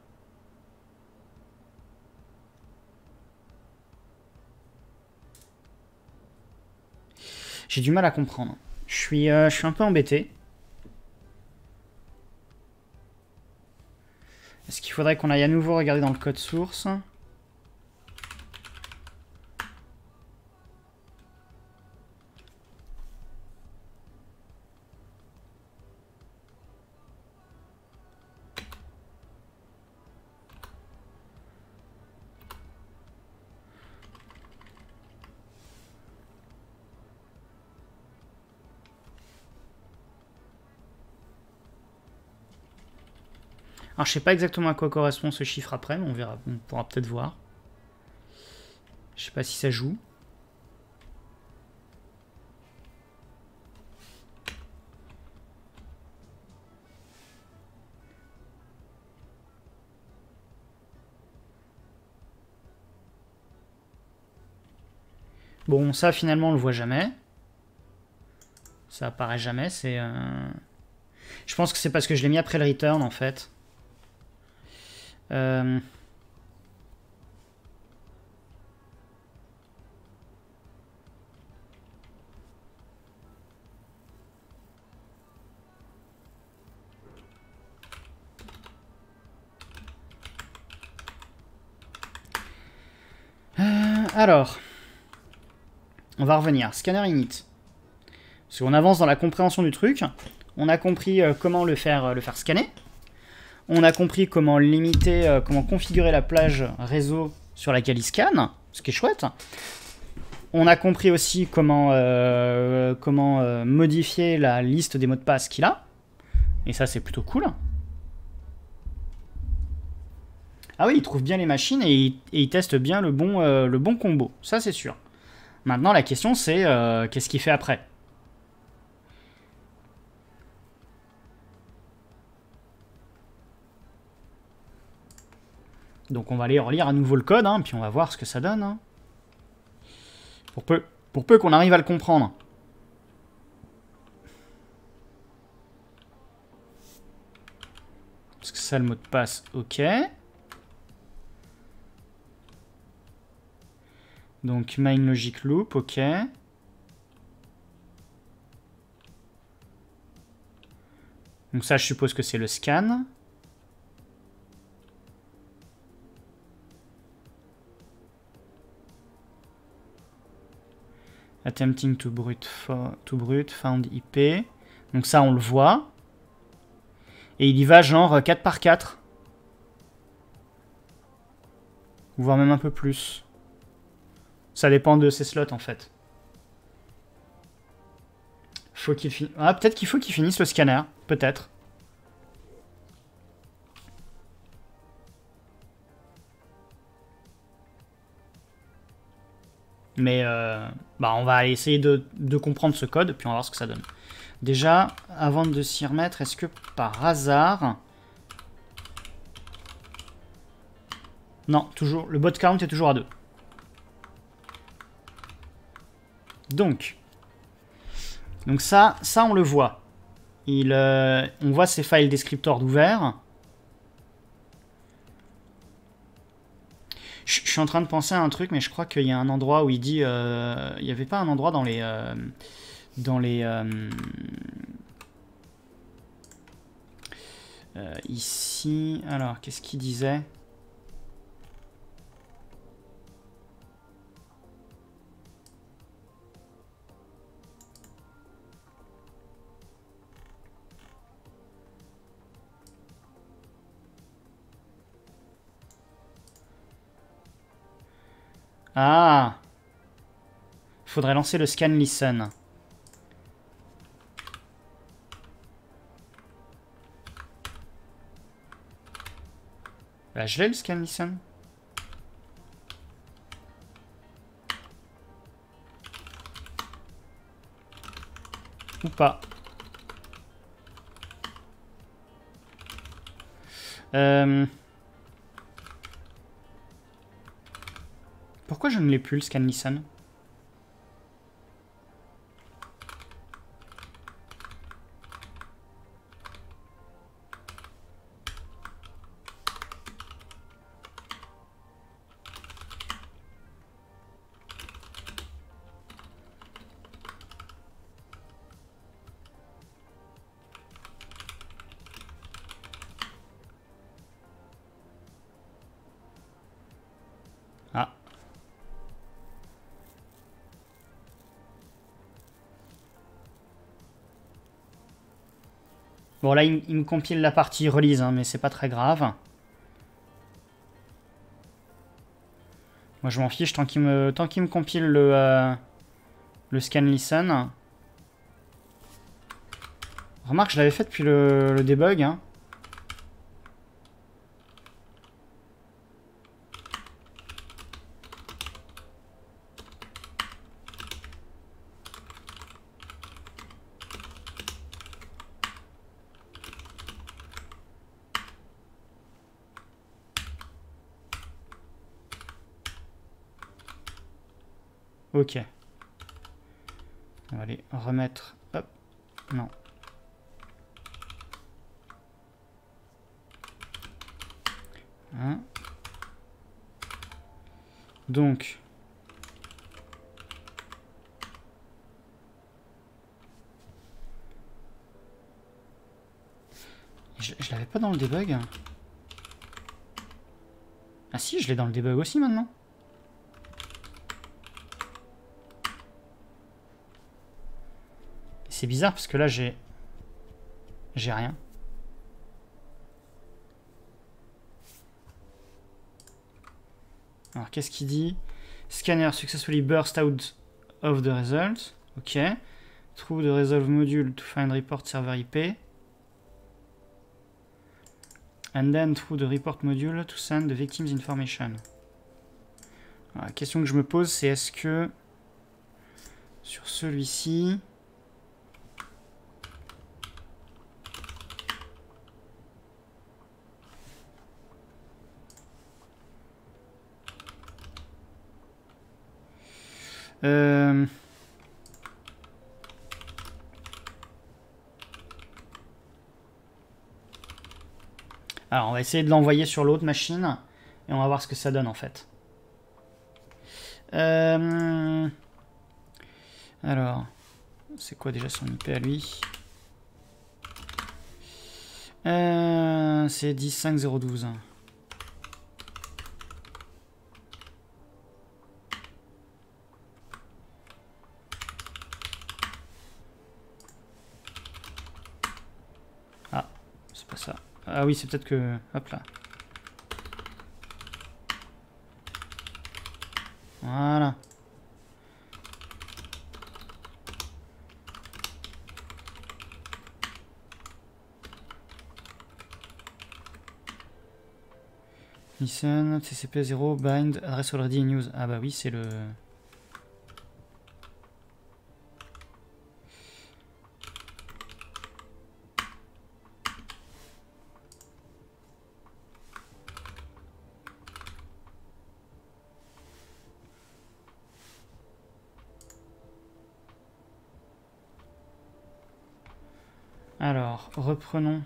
J'ai du mal à comprendre. Je suis un peu embêté. Est-ce qu'il faudrait qu'on aille à nouveau regarder dans le code source? Alors, je sais pas exactement à quoi correspond ce chiffre après, mais on verra, on pourra peut-être voir. Je sais pas si ça joue. Bon, ça finalement on le voit jamais. Ça apparaît jamais, c'est... Je pense que c'est parce que je l'ai mis après le return en fait. Alors, on va revenir. Scanner init. Parce qu'on avance dans la compréhension du truc. On a compris comment le faire scanner. On a compris comment limiter, comment configurer la plage réseau sur laquelle il scanne, ce qui est chouette. On a compris aussi comment modifier la liste des mots de passe qu'il a. Et ça, c'est plutôt cool. Ah oui, il trouve bien les machines et il teste bien le bon combo. Ça, c'est sûr. Maintenant, la question, c'est qu'est-ce qu'il fait après ? Donc on va aller relire à nouveau le code, hein, puis on va voir ce que ça donne. Hein. Pour peu qu'on arrive à le comprendre. Parce que ça, le mot de passe, ok. Donc, main logic loop, ok. Donc ça, je suppose que c'est le scan. Attempting to brute, found IP. Donc ça, on le voit. Et il y va genre 4 par 4. Voire même un peu plus. Ça dépend de ses slots, en fait. Faut qu'il finisse... Ah, peut-être qu'il faut qu'il finisse le scanner. Peut-être. Mais bah on va aller essayer de comprendre ce code, puis on va voir ce que ça donne. Déjà, avant de s'y remettre, est-ce que par hasard... Non, toujours le bot count est toujours à 2. Donc ça on le voit. On voit ces files descriptors d'ouvert. Je suis en train de penser à un truc, mais je crois qu'il y a un endroit où il dit... il n'y avait pas un endroit dans les... ici... Alors, qu'est-ce qu'il disait ? Ah, faudrait lancer le scan listen. Bah, je l'ai le scan listen. Ou pas. Pourquoi je ne l'ai plus, le scan listen? Bon, là, il me compile la partie release, hein, mais c'est pas très grave. Moi, je m'en fiche tant qu'il me compile le scan listen. Remarque, je l'avais fait depuis le debug. Hein. Ok. On va aller remettre... Hop. Non. Hein. Donc... Je l'avais pas dans le debug. Ah si, je l'ai dans le debug aussi maintenant. C'est bizarre parce que là j'ai rien. Alors qu'est-ce qu'il dit? Scanner successfully burst out of the result. Ok. True the resolve module to find report server IP. And then true the report module to send the victim's information. Alors, la question que je me pose c'est est-ce que sur celui-ci... Alors, on va essayer de l'envoyer sur l'autre machine. Et on va voir ce que ça donne, en fait. Alors, c'est quoi déjà son IP à lui? C'est 10.5.012. Ah, c'est pas ça. Ah oui, c'est peut-être que... Hop là. Voilà. Listen, TCP 0, bind, adresse already in use. Ah bah oui, c'est le... Alors, reprenons.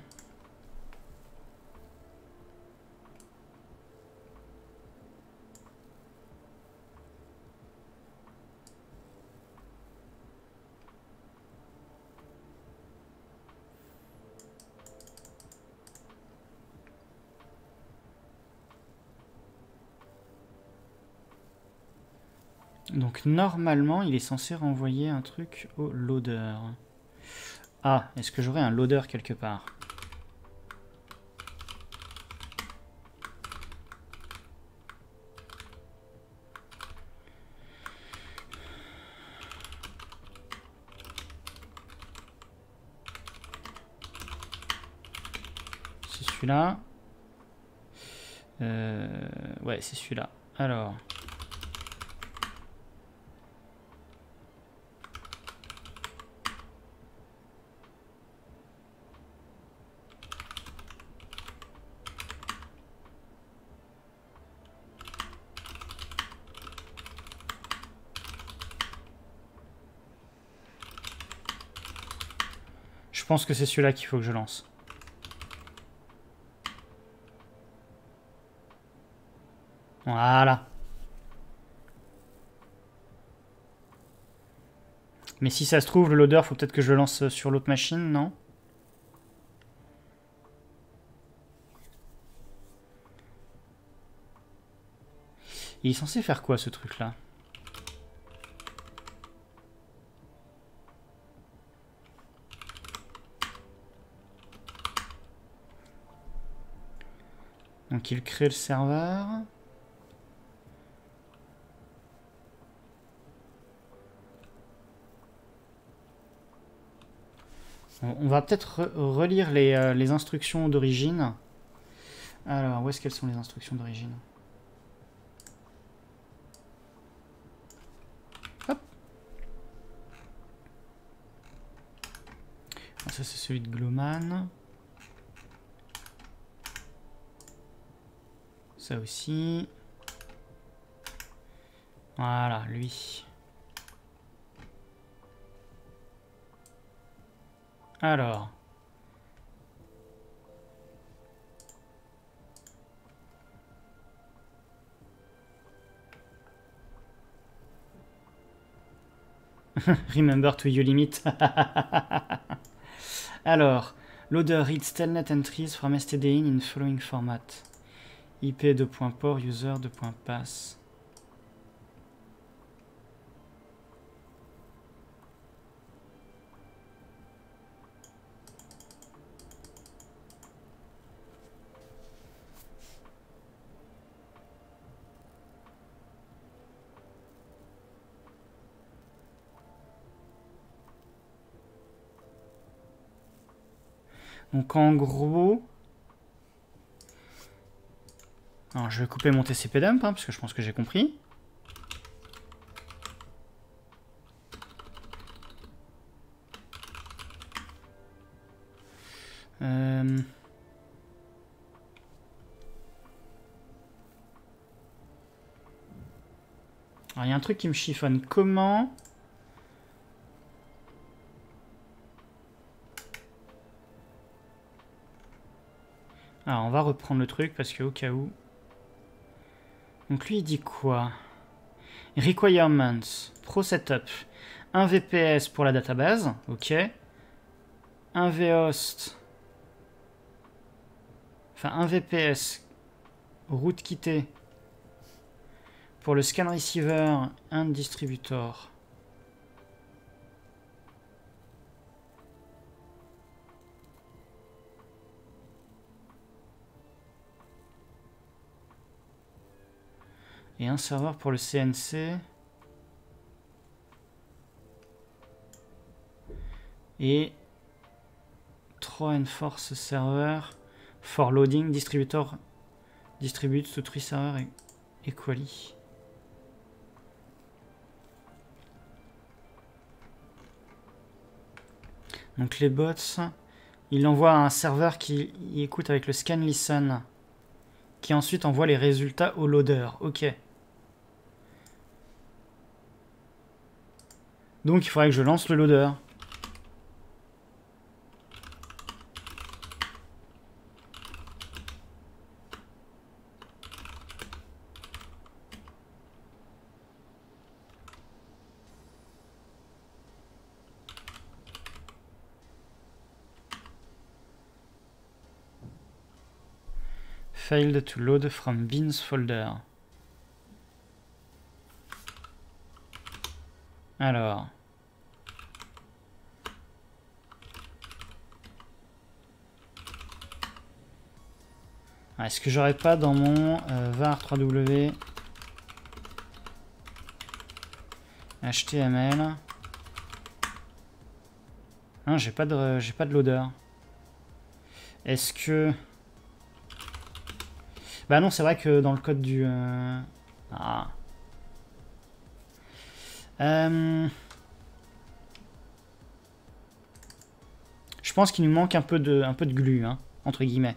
Donc normalement, il est censé renvoyer un truc au loader. Ah, est-ce que j'aurais un loader quelque part? C'est celui-là. Ouais, c'est celui-là. Alors... Je pense que c'est celui-là qu'il faut que je lance. Voilà. Mais si ça se trouve, le loader, faut peut-être que je le lance sur l'autre machine, non? Il est censé faire quoi, ce truc-là? Donc il crée le serveur. On va peut-être relire les instructions d'origine. Alors, où est-ce qu'elles sont les instructions d'origine? Hop. Ah, ça, c'est celui de Glowman. Ça aussi. Voilà, lui. Alors. Remember to your limit. Alors, loader reads telnet entries from stdin in following format. IP:/port user:/pass. Donc en gros... Alors, je vais couper mon TCP dump, hein, parce que je pense que j'ai compris. Alors, il y a un truc qui me chiffonne. Comment... Alors, on va reprendre le truc parce que au cas où... Donc, lui, il dit quoi? Requirements. Pro Setup. 1 VPS pour la database. OK. 1 VHost. Enfin, 1 VPS. Route quittée. Pour le scan receiver, un distributor. Et un serveur pour le CNC. Et 3 enforce server. For loading, distributor. Distribute to 3 serveurs et quali. Donc les bots, il envoie à un serveur qui écoute avec le scan listen, qui ensuite envoie les résultats au loader. OK. Donc il faudrait que je lance le loader. Failed to load from beans folder. Alors. Est-ce que j'aurais pas dans mon var 3w html? Non, j'ai pas de loader. Est-ce que... Bah non, c'est vrai que dans le code du... Je pense qu'il nous manque un peu de glu, hein, entre guillemets.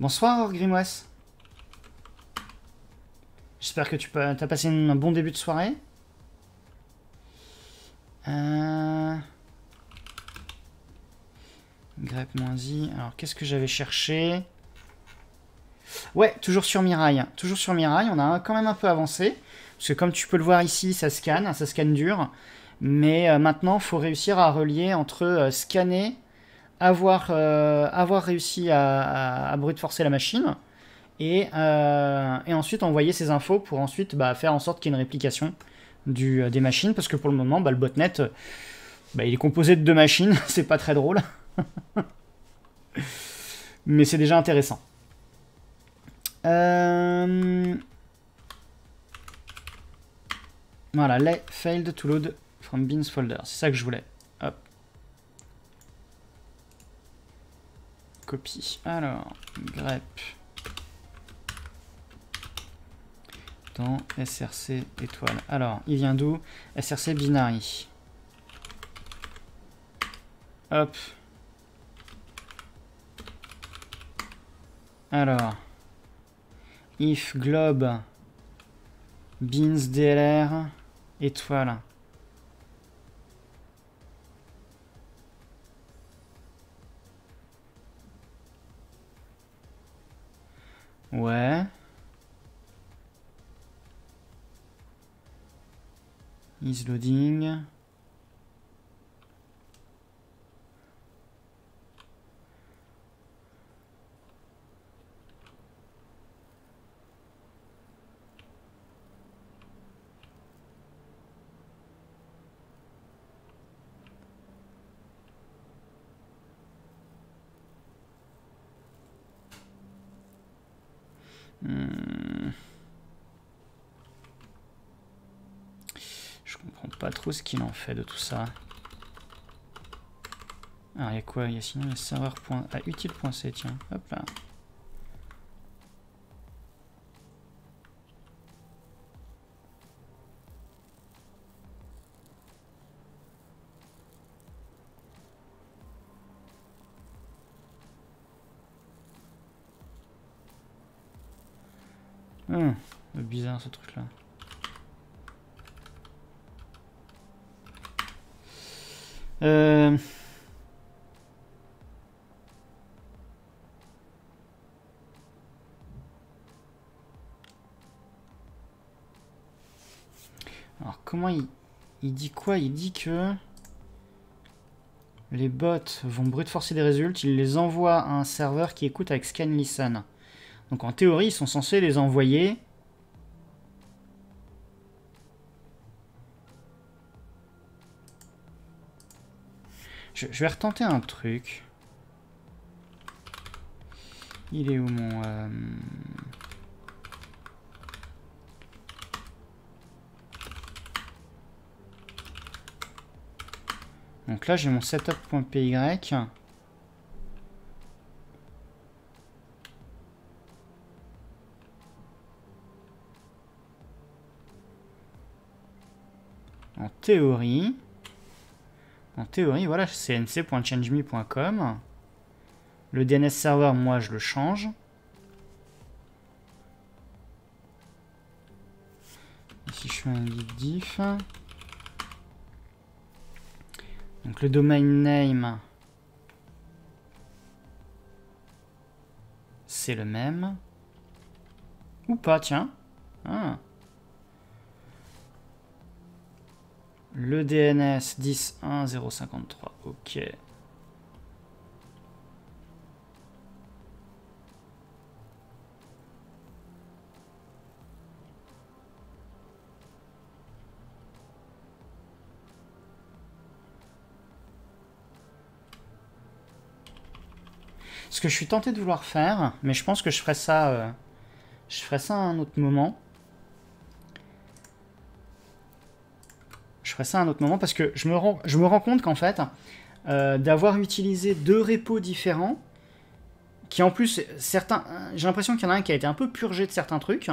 Bonsoir, Grimoise. J'espère que tu as passé un bon début de soirée. Grep-i. Alors, qu'est-ce que j'avais cherché? Ouais, toujours sur Mirai. Toujours sur Mirai, on a quand même un peu avancé. Parce que comme tu peux le voir ici, ça scanne dur. Mais maintenant, il faut réussir à relier entre scanner, avoir réussi à brute forcer la machine, et ensuite envoyer ces infos pour ensuite faire en sorte qu'il y ait une réplication des machines. Parce que pour le moment, le botnet, il est composé de 2 machines, c'est pas très drôle. Mais c'est déjà intéressant. Voilà, les failed to load from beans folder. C'est ça que je voulais. Hop. Copie. Alors, grep. Dans src étoile. Alors, il vient d'où? Src binary. Hop. Alors, if globe beans dlr étoile. Ouais. Is loading. Je comprends pas trop ce qu'il en fait de tout ça. Alors il y a quoi? Il y a sinon le serveur point à utile.c, tiens, hop là. C'est bizarre ce truc là. Alors comment il dit quoi? Il dit que les bots vont brute forcer des résultats, ils les envoient à un serveur qui écoute avec scanListen. Donc en théorie, ils sont censés les envoyer... Je vais retenter un truc. Il est où mon... Donc là, j'ai mon setup.py. En théorie, voilà, cnc.changeme.com. Le DNS serveur, moi, je le change. Ici, je fais un git diff. Donc le domain name, c'est le même. Ou pas, tiens. Ah. Le DNS 10.1.0.53, ok. Ce que je suis tenté de vouloir faire, mais je pense que je ferai ça à un autre moment. Je ferai ça à un autre moment parce que je me rends compte qu'en fait, d'avoir utilisé deux repos différents, qui en plus, certains, j'ai l'impression qu'il y en a un qui a été un peu purgé de certains trucs,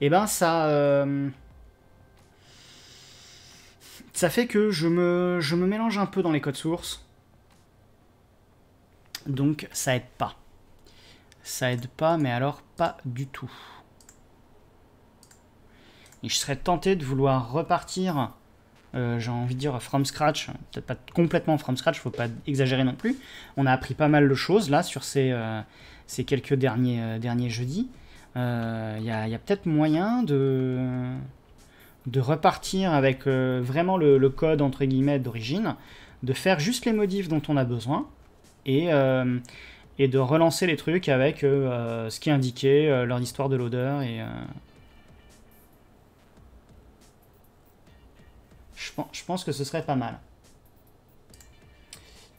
et ben ça... ça fait que je me mélange un peu dans les codes sources. Donc ça aide pas. Ça aide pas, mais alors pas du tout. Et je serais tenté de vouloir repartir, j'ai envie de dire from scratch, peut-être pas complètement from scratch, faut pas exagérer non plus. On a appris pas mal de choses là sur ces quelques derniers jeudis. Y a peut-être moyen de repartir avec vraiment le code entre guillemets d'origine, de faire juste les modifs dont on a besoin. Et de relancer les trucs avec ce qui est indiqué, leur histoire de loader et... Je pense que ce serait pas mal.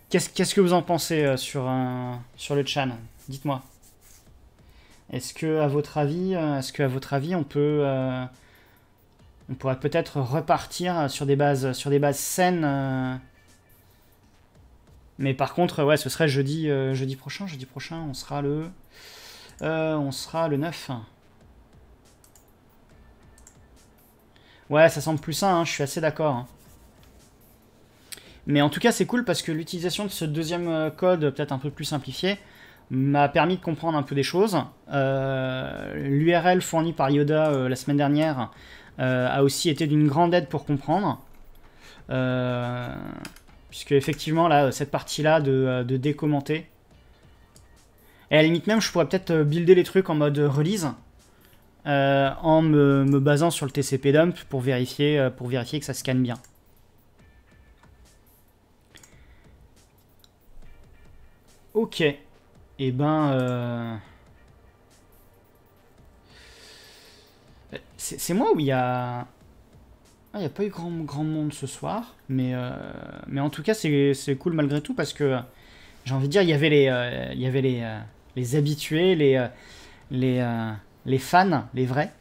Qu'est-ce que vous en pensez sur le chat? Dites-moi. Est-ce que à votre avis on pourrait peut-être repartir sur des bases saines mais par contre, ouais, ce serait jeudi prochain. Jeudi prochain, on sera le 9. Ouais, ça semble plus sain, hein, je suis assez d'accord. Hein. Mais en tout cas, c'est cool parce que l'utilisation de ce deuxième code, peut-être un peu plus simplifié, m'a permis de comprendre un peu des choses. L'URL fournie par Yoda la semaine dernière a aussi été d'une grande aide pour comprendre. Puisque effectivement, là, cette partie-là de décommenter. Et à la limite même, je pourrais peut-être builder les trucs en mode release, en me basant sur le TCP dump pour vérifier que ça scanne bien. Ok. Eh ben... C'est moi où il y a... Il n'y a pas eu grand monde ce soir, mais en tout cas c'est cool malgré tout parce que j'ai envie de dire il y avait les habitués, les fans, les vrais.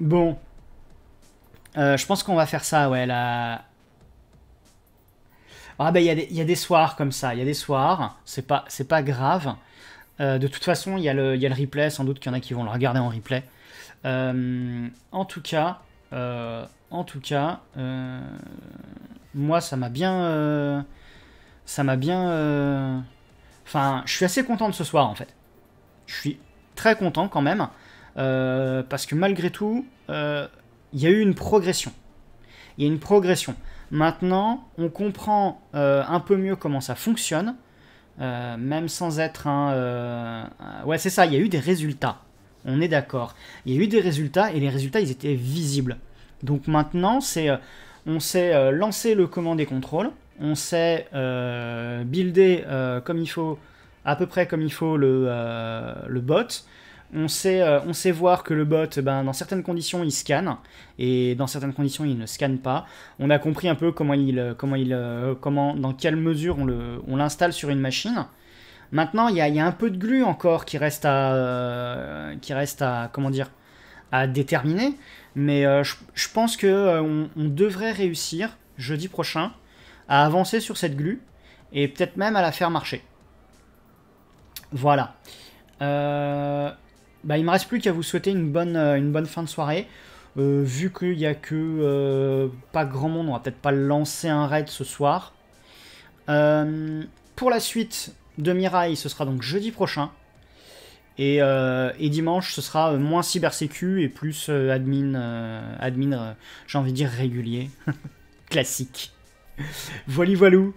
Bon, je pense qu'on va faire ça, ouais là. Ah ben il y a des soirs comme ça, il y a des soirs, c'est pas grave. De toute façon il y a le replay, sans doute qu'il y en a qui vont le regarder en replay. En tout cas, moi ça m'a bien Enfin, je suis assez content de ce soir, en fait. Je suis très content, quand même, parce que malgré tout, il y a eu une progression. Il y a une progression. Maintenant, on comprend un peu mieux comment ça fonctionne, même sans être un... Ouais, c'est ça, il y a eu des résultats. On est d'accord. Il y a eu des résultats, et les résultats, ils étaient visibles. Donc maintenant, c'est... on sait lancer le command et contrôle, on sait builder comme il faut, à peu près comme il faut le bot, on sait voir que le bot, ben, dans certaines conditions, il scanne, et dans certaines conditions, il ne scanne pas. On a compris un peu dans quelle mesure on l'installe sur une machine. Maintenant, il y a un peu de glu encore qui reste à comment dire, à déterminer. Mais je pense qu'on devrait réussir, jeudi prochain, à avancer sur cette glue, et peut-être même à la faire marcher. Voilà. Bah, il ne me reste plus qu'à vous souhaiter une bonne fin de soirée. Vu qu'il n'y a que pas grand monde, on va peut-être pas lancer un raid ce soir. Pour la suite de Mirai, ce sera donc jeudi prochain. Et dimanche, ce sera moins cybersécu et plus admin, j'ai envie de dire régulier, classique. Voili voilou.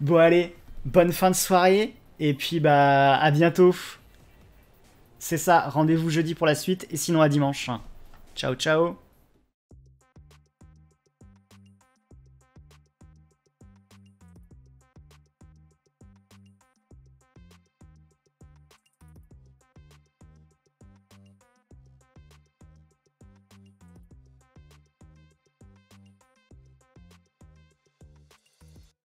Bon allez, bonne fin de soirée, et puis bah à bientôt. C'est ça, rendez-vous jeudi pour la suite, et sinon à dimanche. Ciao ciao.